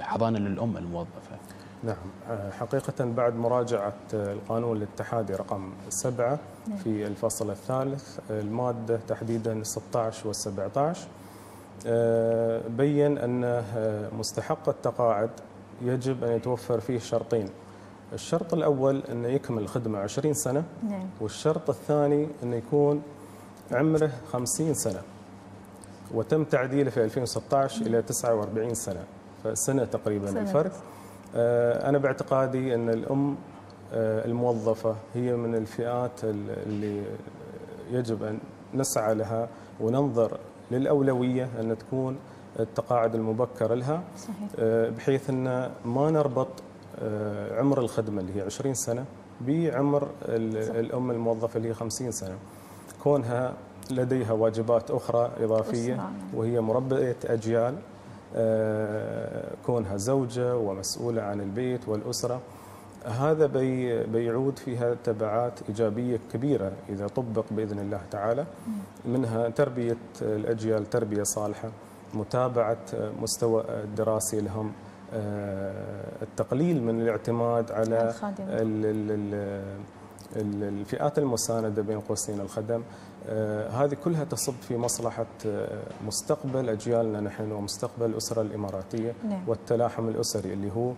حضانة للأم الموظفة. نعم، حقيقة بعد مراجعة القانون الاتحادي رقم 7 في الفصل الثالث المادة تحديدا 16 و17 بين أن مستحق التقاعد يجب أن يتوفر فيه شرطين. الشرط الأول أن يكمل الخدمة 20 سنة. نعم. والشرط الثاني أن يكون عمره 50 سنة، وتم تعديله في 2016 إلى 49 سنة، فسنة تقريبا الفرق. أنا باعتقادي أن الأم الموظفة هي من الفئات اللي يجب أن نسعى لها وننظر للأولوية أن تكون التقاعد المبكر لها. صحيح. بحيث أن ما نربط عمر الخدمة اللي هي 20 سنة بعمر الأم الموظفة اللي هي 50 سنة، كونها لديها واجبات أخرى إضافية وهي مربية أجيال، كونها زوجة ومسؤولة عن البيت والأسرة. هذا بيعود فيها تبعات إيجابية كبيرة إذا طبق بإذن الله تعالى، منها تربية الأجيال تربية صالحة، متابعة مستوى الدراسي لهم، التقليل من الاعتماد على الفئات المساندة بين قوسين الخدم. هذه كلها تصب في مصلحة مستقبل أجيالنا نحن ومستقبل الأسرة الإماراتية والتلاحم الأسري اللي هو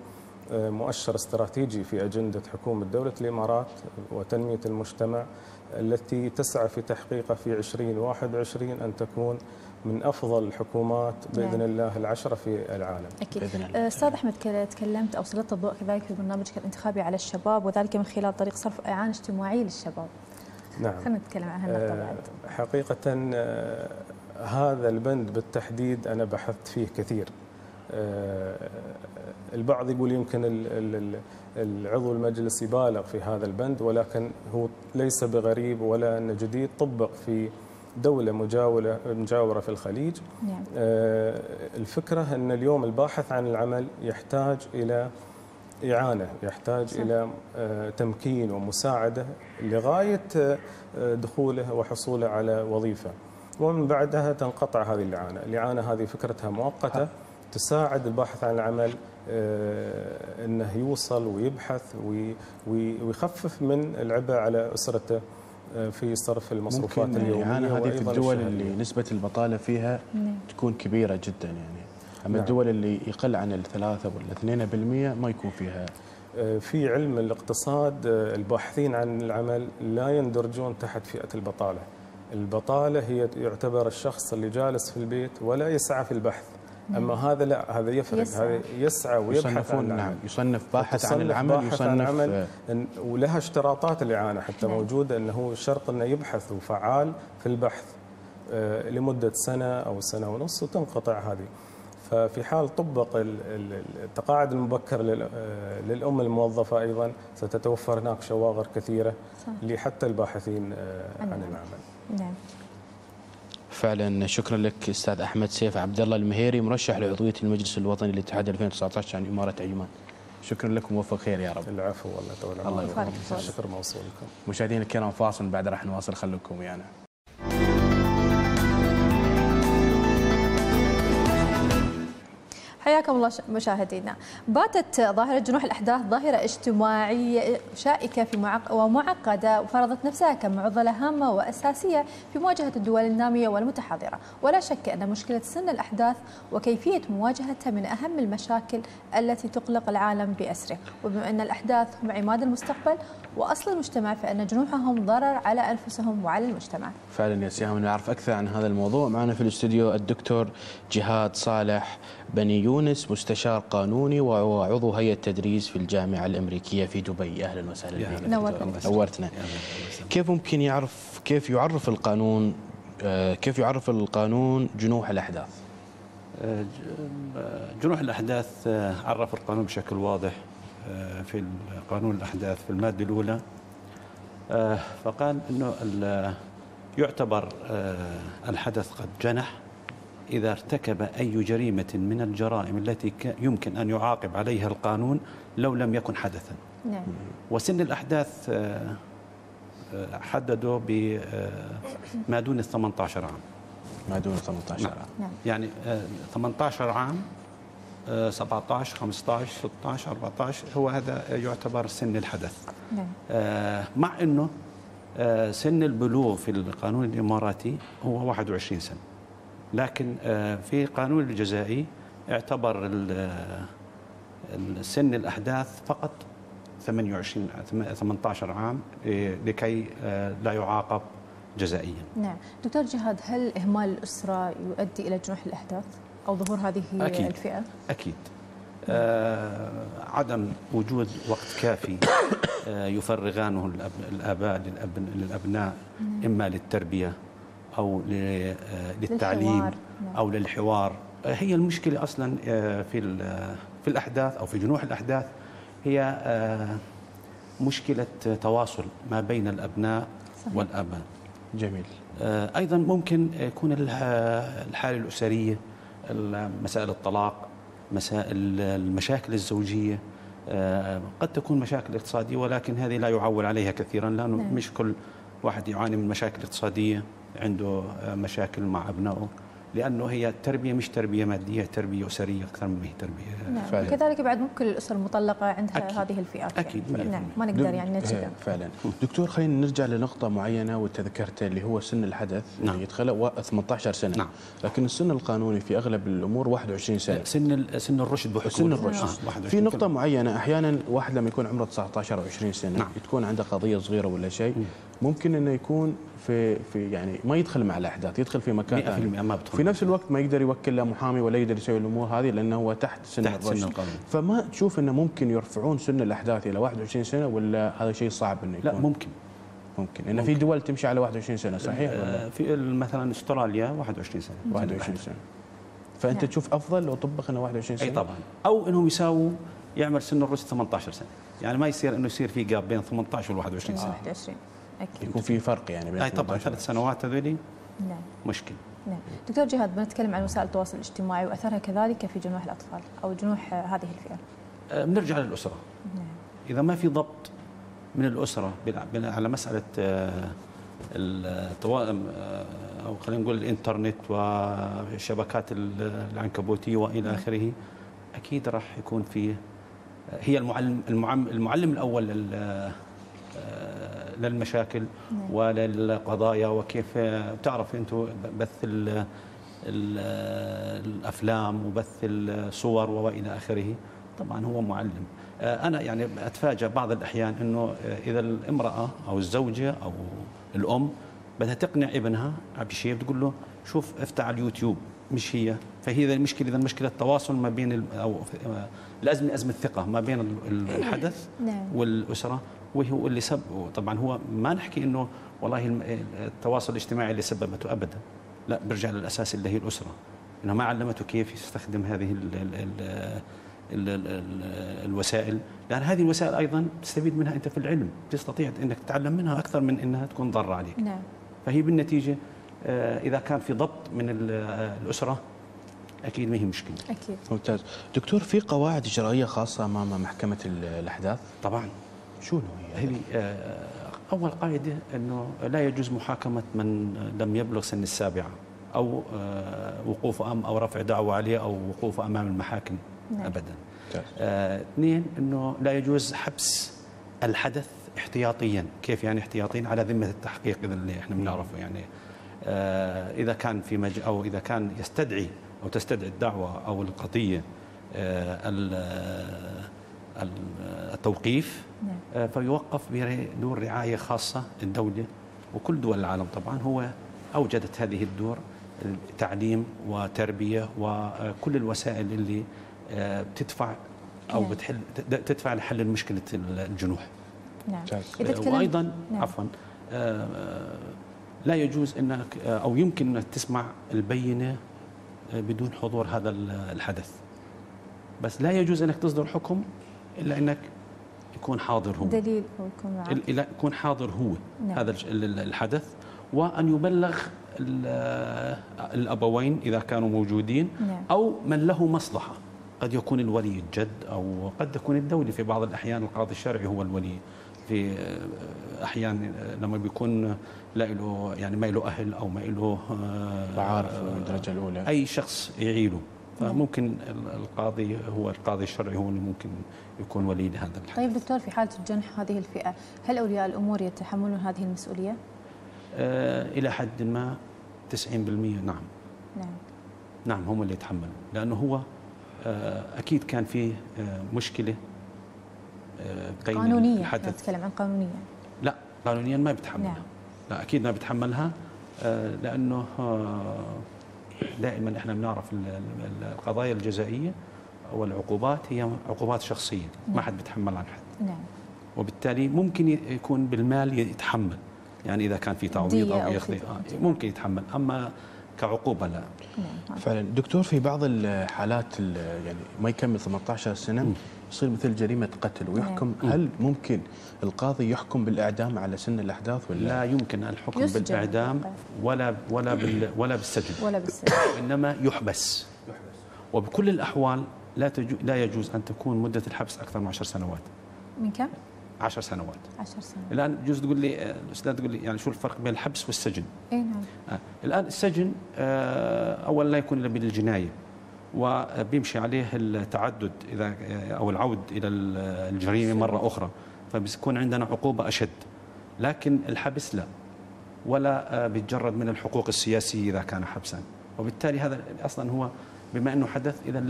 مؤشر استراتيجي في أجندة حكومة دولة الإمارات وتنمية المجتمع التي تسعى في تحقيقه في 2021 أن تكون من أفضل الحكومات بإذن الله العشرة في العالم. أكيد. أستاذ أحمد تكلمت أو سلطت الضوء كذلك في برنامجك الانتخابي على الشباب وذلك من خلال طريق صرف إعانة اجتماعي للشباب. نعم. خلينا نتكلم عن هالنقطة بعد. حقيقة هذا البند بالتحديد أنا بحثت فيه كثير. البعض يقول يمكن العضو المجلس يبالغ في هذا البند، ولكن هو ليس بغريب ولا أنه جديد، طبق في دولة مجاورة في الخليج. الفكرة أن اليوم الباحث عن العمل يحتاج إلى إعانة، يحتاج إلى تمكين ومساعدة لغاية دخوله وحصوله على وظيفة، ومن بعدها تنقطع هذه الإعانة. الإعانة هذه فكرتها مؤقتة تساعد الباحث عن العمل أنه يوصل ويبحث ويخفف من العبء على أسرته في صرف المصروفات اليومية. ممكن هذه في الدول اللي نسبة البطالة فيها تكون كبيرة جدا يعني، أما الدول اللي يقل عن 3 ولا 2% ما يكون فيها. في علم الاقتصاد الباحثين عن العمل لا يندرجون تحت فئة البطالة. البطالة هي يعتبر الشخص اللي جالس في البيت ولا يسعى في البحث. أما هذا لا، هذا يفرق، هذا يسعى ويبحث عن العمل. يصنف باحث عن العمل، يصنف ولها اشتراطات الإعانة حتى موجودة، أنه شرط أنه يبحث وفعال في البحث لمدة سنة أو سنة ونص وتنقطع هذه. ففي حال طبق التقاعد المبكر للأم الموظفة أيضا ستتوفر هناك شواغر كثيرة لحتى الباحثين عن العمل. نعم فعلا. شكرا لك استاذ احمد سيف عبد الله المهيري، مرشح لعضويه المجلس الوطني للاتحاد 2019 عن اماره عجمان. شكرا لكم وموفق خير يا رب. العفو والله طول عمرك. الله يوفقك. الشكر موصول لكم. مشاهدينا الكرام فاصل، بعد راح نواصل، خلوكم ويانا. يعني. حياكم الله مشاهدينا. باتت ظاهرة جنوح الأحداث ظاهرة اجتماعية شائكة ومعقدة، وفرضت نفسها كمعضلة هامة وأساسية في مواجهة الدول النامية والمتحضرة، ولا شك أن مشكلة سن الأحداث وكيفية مواجهتها من أهم المشاكل التي تقلق العالم بأسره. وبما أن الأحداث هم عماد المستقبل وأصل المجتمع، فإن جنوحهم ضرر على أنفسهم وعلى المجتمع. فعلا يا سهام، نعرف أكثر عن هذا الموضوع. معنا في الاستوديو الدكتور جهاد صالح بني يونس، مستشار قانوني وعضو هيئة تدريس في الجامعة الأمريكية في دبي. أهلا وسهلا بك. نورتنا. كيف ممكن يعرف كيف يعرف القانون جنوح الأحداث؟ جنوح الأحداث عرف القانون بشكل واضح في قانون الأحداث في المادة الأولى، فقال أنه يعتبر الحدث قد جنح إذا ارتكب أي جريمة من الجرائم التي يمكن أن يعاقب عليها القانون لو لم يكن حدثا. نعم. وسن الأحداث حددوا بما دون 18 عام. ما دون 18 عام. نعم. يعني 18 عام، 17 15 16 14 هو هذا يعتبر سن الحدث. نعم. مع أنه سن البلوغ في القانون الإماراتي هو 21 سنة. لكن في قانون الجزائي اعتبر سن الأحداث فقط 18 عام لكي لا يعاقب جزائيا. نعم دكتور جهاد، هل إهمال الأسرة يؤدي إلى جنوح الأحداث أو ظهور هذه أكيد الفئة؟ أكيد. عدم وجود وقت كافي يفرغانه الآباء للأبناء إما للتربية أو للتعليم أو للحوار. هي المشكلة أصلا في الأحداث أو في جنوح الأحداث هي مشكلة تواصل ما بين الأبناء والآباء. جميل. أيضا ممكن يكون الحالة الأسرية، مسائل الطلاق، مسائل المشاكل الزوجية، قد تكون مشاكل اقتصادية، ولكن هذه لا يعول عليها كثيرا لأنه مش كل واحد يعاني من مشاكل اقتصادية، عنده مشاكل مع أبنائه، لأنه هي التربية مش تربية مادية، تربية أسرية أكثر من هي تربية فعلا. وكذلك بعد ممكن الأسر المطلقة عندها أكيد. هذه الفئات أكيد يعني. نعم ما نقدر يعني نتجنب فعلا. دكتور خلينا نرجع لنقطة معينة وتذكرت اللي هو سن الحدث نعم. اللي يتخلق 18 سنة نعم. لكن السن القانوني في أغلب الأمور 21 سنة سن الرشد بحكومة سن الرشد نعم. في نقطة معينة أحيانا واحد لما يكون عمره 19 أو 20 سنة نعم. تكون عنده قضية صغيرة ولا شيء ممكن أنه يكون في يعني ما يدخل مع الأحداث، يدخل في مكان ثاني. في نفس الوقت ما يقدر يوكل لا محامي ولا يقدر يسوي الأمور هذه لأنه هو تحت سن الرشد. فما تشوف أنه ممكن يرفعون سن الأحداث إلى 21 سنة ولا هذا شيء صعب أنه يكون؟ لا ممكن لأن في دول تمشي على 21 سنة صحيح ولا؟ في مثلا استراليا 21 سنة 21 سنة فأنت نعم. تشوف أفضل لو طبقنا 21 سنة؟ أي طبعا، أو أنهم يساووا يعمل سن الرشد 18 سنة، يعني ما يصير أنه يصير في جاب بين 18 وال21 سنة 21 أكيد. يكون في فرق يعني بين طبعا 3 سنوات هذولي نعم مشكلة نعم. دكتور جهاد بنتكلم عن وسائل التواصل الاجتماعي وأثرها كذلك في جنوح الأطفال أو جنوح هذه الفئة. بنرجع للأسرة نعم. إذا ما في ضبط من الأسرة على مسألة أو خلينا نقول الإنترنت والشبكات العنكبوتية وإلى آخره، أكيد راح يكون فيه هي المعلم الأول للمشاكل نعم. وللقضايا، وكيف تعرف انتم بث الافلام وبث الصور والى اخره، طبعا هو معلم. انا يعني اتفاجأ بعض الاحيان انه اذا الامراه او الزوجه او الام بدها تقنع ابنها بشيء بتقول له شوف افتح على اليوتيوب، مش هي فهي المشكله. اذا مشكله التواصل ما بين او ازمه الثقه ما بين الحدث نعم. والاسره، وهو اللي سببه. طبعا هو ما نحكي انه والله التواصل الاجتماعي اللي سببته ابدا، لا، برجع للاساس اللي هي الاسره، انه ما علمته كيف يستخدم هذه الوسائل، لان هذه الوسائل ايضا تستفيد منها انت في العلم، تستطيع انك تتعلم منها اكثر من انها تكون ضار عليك نعم. فهي بالنتيجه اذا كان في ضبط من الاسره اكيد ما هي مشكله. اكيد. ممتاز. دكتور في قواعد اجرائيه خاصه امام محكمه الاحداث؟ طبعا. شو هي؟ أول قاعدة أنه لا يجوز محاكمة من لم يبلغ سن السابعة، أو وقوفه أو رفع دعوة عليه أو وقوفه أمام المحاكم نعم. أبدا. 2 أنه لا يجوز حبس الحدث احتياطيا. كيف يعني احتياطيا؟ على ذمة التحقيق، إذا اللي احنا بنعرفه يعني إذا كان في أو إذا كان يستدعي أو تستدعي الدعوة أو القضية التوقيف نعم. فيوقف بدون رعاية خاصة الدولة، وكل دول العالم طبعا هو أوجدت هذه الدور تعليم وتربية وكل الوسائل اللي بتدفع أو نعم. تدفع لحل مشكلة الجنوح نعم. وأيضا نعم. عفوا لا يجوز أنك أو يمكن أن تسمع البينة بدون حضور هذا الحدث، بس لا يجوز أنك تصدر حكم إلا أنك يكون حاضر هو دليل أو يكون معك. إلا يكون حاضر هو نعم. هذا الحدث، وأن يبلغ الأبوين إذا كانوا موجودين نعم. أو من له مصلحة، قد يكون الولي الجد أو قد تكون الدولة. في بعض الأحيان القاضي الشرعي هو الولي، في أحيان لما بيكون لا له يعني ما له أهل أو ما له معارف من الدرجة الأولى، أي شخص يعيله، فممكن القاضي هو القاضي الشرعي هو اللي ممكن يكون ولي لهذا الحدث. طيب دكتور، في حالة الجنح هذه الفئة هل أولياء الأمور يتحملون هذه المسؤولية؟ إلى حد ما 90% نعم. نعم هم اللي يتحملوا، لأنه هو أكيد كان فيه مشكلة قانونية. نتكلم عن قانونية. لا قانونيا ما بتحملها نعم. لا أكيد ما بتحملها، لأنه دائما احنا بنعرف القضايا الجزائيه والعقوبات هي عقوبات شخصيه نعم. ما حد بيتحمل عن حد نعم. وبالتالي ممكن يكون بالمال يتحمل، يعني اذا كان في تعويض او ياخذ ممكن يتحمل، اما كعقوبه لا نعم. فعلا دكتور في بعض الحالات يعني ما يكمل 18 سنه يصير مثل جريمه قتل ويحكم نعم. هل ممكن القاضي يحكم بالاعدام على سن الاحداث ولا لا؟ يمكن الحكم بالاعدام ولا بالسجن انما يحبس. وبكل الاحوال لا يجوز ان تكون مده الحبس اكثر من 10 سنوات. من كم؟ 10 سنوات. الآن بجوز تقول لي الأستاذ تقول لي يعني شو الفرق بين الحبس والسجن؟ إيه نعم. الآن السجن أولا لا يكون إلا بالجناية، وبيمشي عليه التعدد إذا أو العود إلى الجريمة مرة أخرى، فبيكون عندنا عقوبة أشد. لكن الحبس لا، ولا بيتجرد من الحقوق السياسية إذا كان حبسا، وبالتالي هذا أصلا هو بما أنه حدث إذا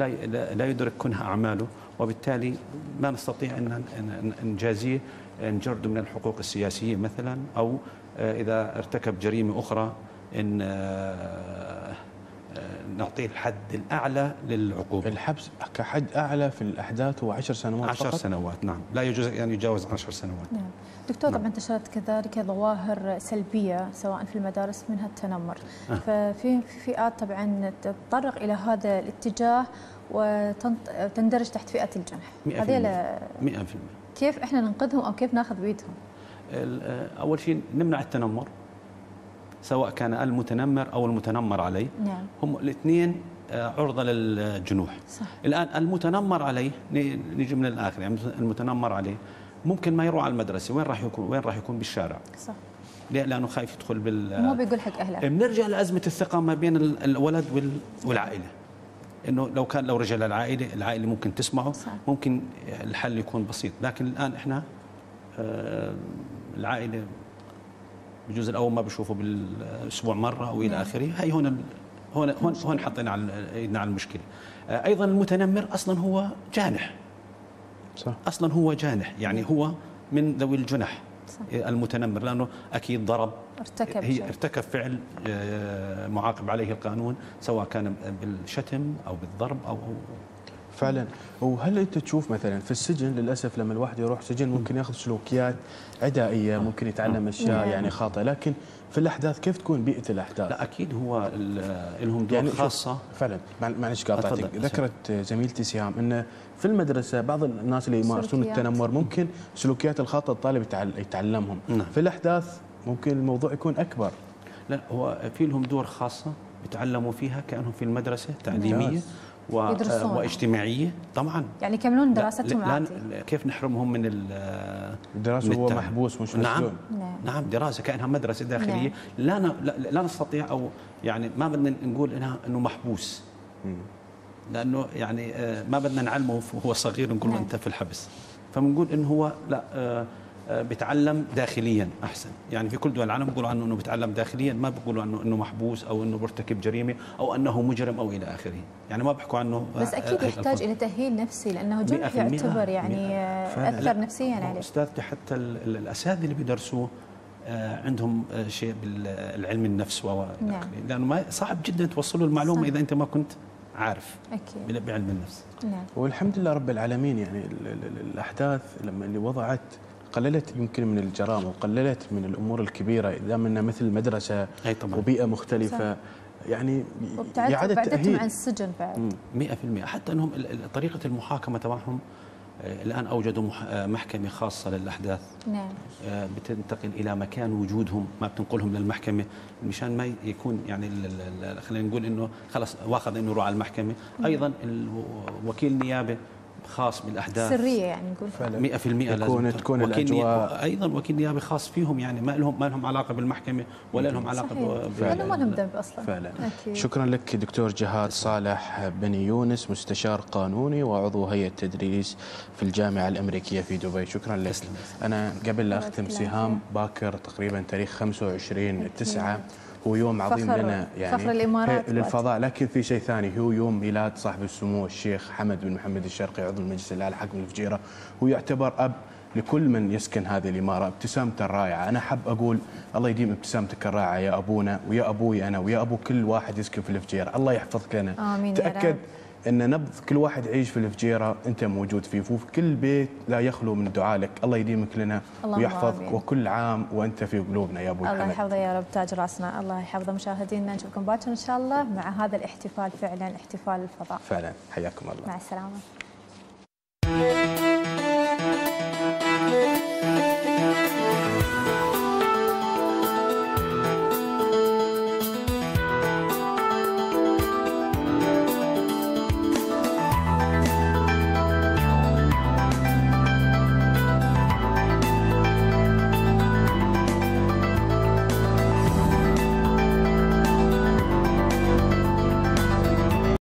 لا يدرك كنه أعماله، وبالتالي ما نستطيع أن نجازيه نجرده من الحقوق السياسية مثلا، أو إذا ارتكب جريمة أخرى إن نعطيه الحد الأعلى للعقوبة. الحبس كحد أعلى في الأحداث هو 10 سنوات فقط؟ 10 سنوات نعم، لا يجوز أن يتجاوز 10 سنوات. نعم دكتور، طبعا انتشرت كذلك ظواهر سلبية سواء في المدارس منها التنمر، ففي فئات طبعا تتطرق إلى هذا الاتجاه وتندرج تحت فئة الجنح. هذيلا 100% كيف احنا ننقذهم أو كيف ناخذ بيدهم؟ أول شيء نمنع التنمر، سواء كان المتنمر أو المتنمر عليه. نعم. هم الاثنين عرضة للجنوح. صح. الآن المتنمر عليه نيجي من الآخر، يعني المتنمر عليه ممكن ما يروح على المدرسة، وين راح يكون؟ وين راح يكون؟ بالشارع. صح. ليه؟ لأنه خايف يدخل مو بيقول حق أهله. بنرجع لأزمة الثقة ما بين الولد والعائلة، إنه لو رجع للعائلة، العائلة ممكن تسمعه. صح. ممكن الحل يكون بسيط، لكن الآن إحنا العائلة بجزء الأول ما بشوفه بالأسبوع مرة أو إلى آخره، هي هون حطينا على ايدنا على المشكلة. أيضا المتنمر أصلا هو جانح. صح. أصلا هو جانح، يعني هو من ذوي الجنح. صح. المتنمر لأنه أكيد ضرب، ارتكب فعل معاقب عليه القانون، سواء كان بالشتم أو بالضرب أو فعلا. وهل انت تشوف مثلا في السجن للاسف لما الواحد يروح سجن ممكن ياخذ سلوكيات عدائيه، ممكن يتعلم اشياء يعني خاطئه، لكن في الاحداث كيف تكون بيئه الاحداث؟ لا اكيد هو لهم دور يعني خاصه. فعلا معلش قاطعتك، ذكرت زميلتي سهام ان في المدرسه بعض الناس اللي يمارسون التنمر ممكن سلوكيات الخاطئه الطالب يتعلمهم. في الاحداث ممكن الموضوع يكون اكبر. لا هو في لهم دور خاصه بيتعلموا فيها كانهم في المدرسه تعليميه واجتماعيه طبعا، يعني يكملون دراستهم عادي. كيف نحرمهم من الدراسه وهو محبوس مش مسجون؟ نعم. نعم دراسه كانها مدرسه داخليه. لا نستطيع، او يعني ما بدنا نقول انه محبوس، لانه يعني ما بدنا نعلمه وهو صغير نقول له انت في الحبس، فبنقول انه هو لا بتعلم داخليا احسن. يعني في كل دول العالم بيقولوا عنه انه بتعلم داخليا، ما بيقولوا عنه انه محبوس او انه بيرتكب جريمه او انه مجرم او الى اخره، يعني ما بيحكوا عنه. بس اكيد يحتاج الى تاهيل نفسي، لانه جنح يعتبر يعني اثر نفسيا عليه. استاذتي حتى الاساتذه اللي بيدرسوه عندهم شيء بالعلم النفس والى اخره، لانه صعب جدا توصلوا المعلومه. صح. اذا انت ما كنت عارف اكيد بعلم النفس. نعم. والحمد لله رب العالمين، يعني الاحداث لما اللي وضعت قللت يمكن من الجرائم، وقللت من الامور الكبيره اذا منا مثل مدرسه وبيئه مختلفه. صح. يعني بعدتهم عن السجن بعد 100%. حتى انهم طريقه المحاكمه تبعهم الان اوجدوا محكمه خاصه للاحداث. نعم. بتنتقل الى مكان وجودهم، ما بتنقلهم للمحكمه مشان ما يكون يعني خلينا نقول انه خلص واخذ انه يروح على المحكمه. ايضا وكيل نيابه خاص بالاحداث سريه، يعني نقول 100% لازم تكون الاجواء. ايضا وكيل نيابي خاص فيهم، يعني ما لهم علاقه بالمحكمه ولا لهم علاقه فعلا، ما لهم ذنب اصلا. فعلا. شكرا لك دكتور جهاد صالح بني يونس، مستشار قانوني وعضو هيئه تدريس في الجامعه الامريكيه في دبي. شكرا لك. انا قبل لا اختم سهام، باكر تقريبا تاريخ 25/9 هو يوم عظيم لنا، يعني فخر الإمارات للفضاء، لكن في شيء ثاني، هو يوم ميلاد صاحب السمو الشيخ حمد بن محمد الشرقي عضو المجلس الأعلى حاكم الفجيرة، هو يعتبر أب لكل من يسكن هذه الإمارة. ابتسامته الرائعة، أنا حب أقول الله يديم ابتسامتك الرائعة يا أبونا ويا أبوي أنا ويا أبو كل واحد يسكن في الفجيرة، الله يحفظك لنا. آمين. تأكد أن نبض كل واحد يعيش في الفجيرة أنت موجود فيه، وفي كل بيت لا يخلو من دعائك، الله يديمك لنا ويحفظك، وكل عام وأنت في قلوبنا يا أبو محمد. الله يحفظه يا رب، تاج رأسنا. الله يحفظه. مشاهدينا نشوفكم باكر إن شاء الله مع هذا الاحتفال، فعلا احتفال الفضاء. فعلا حياكم الله. مع السلامة.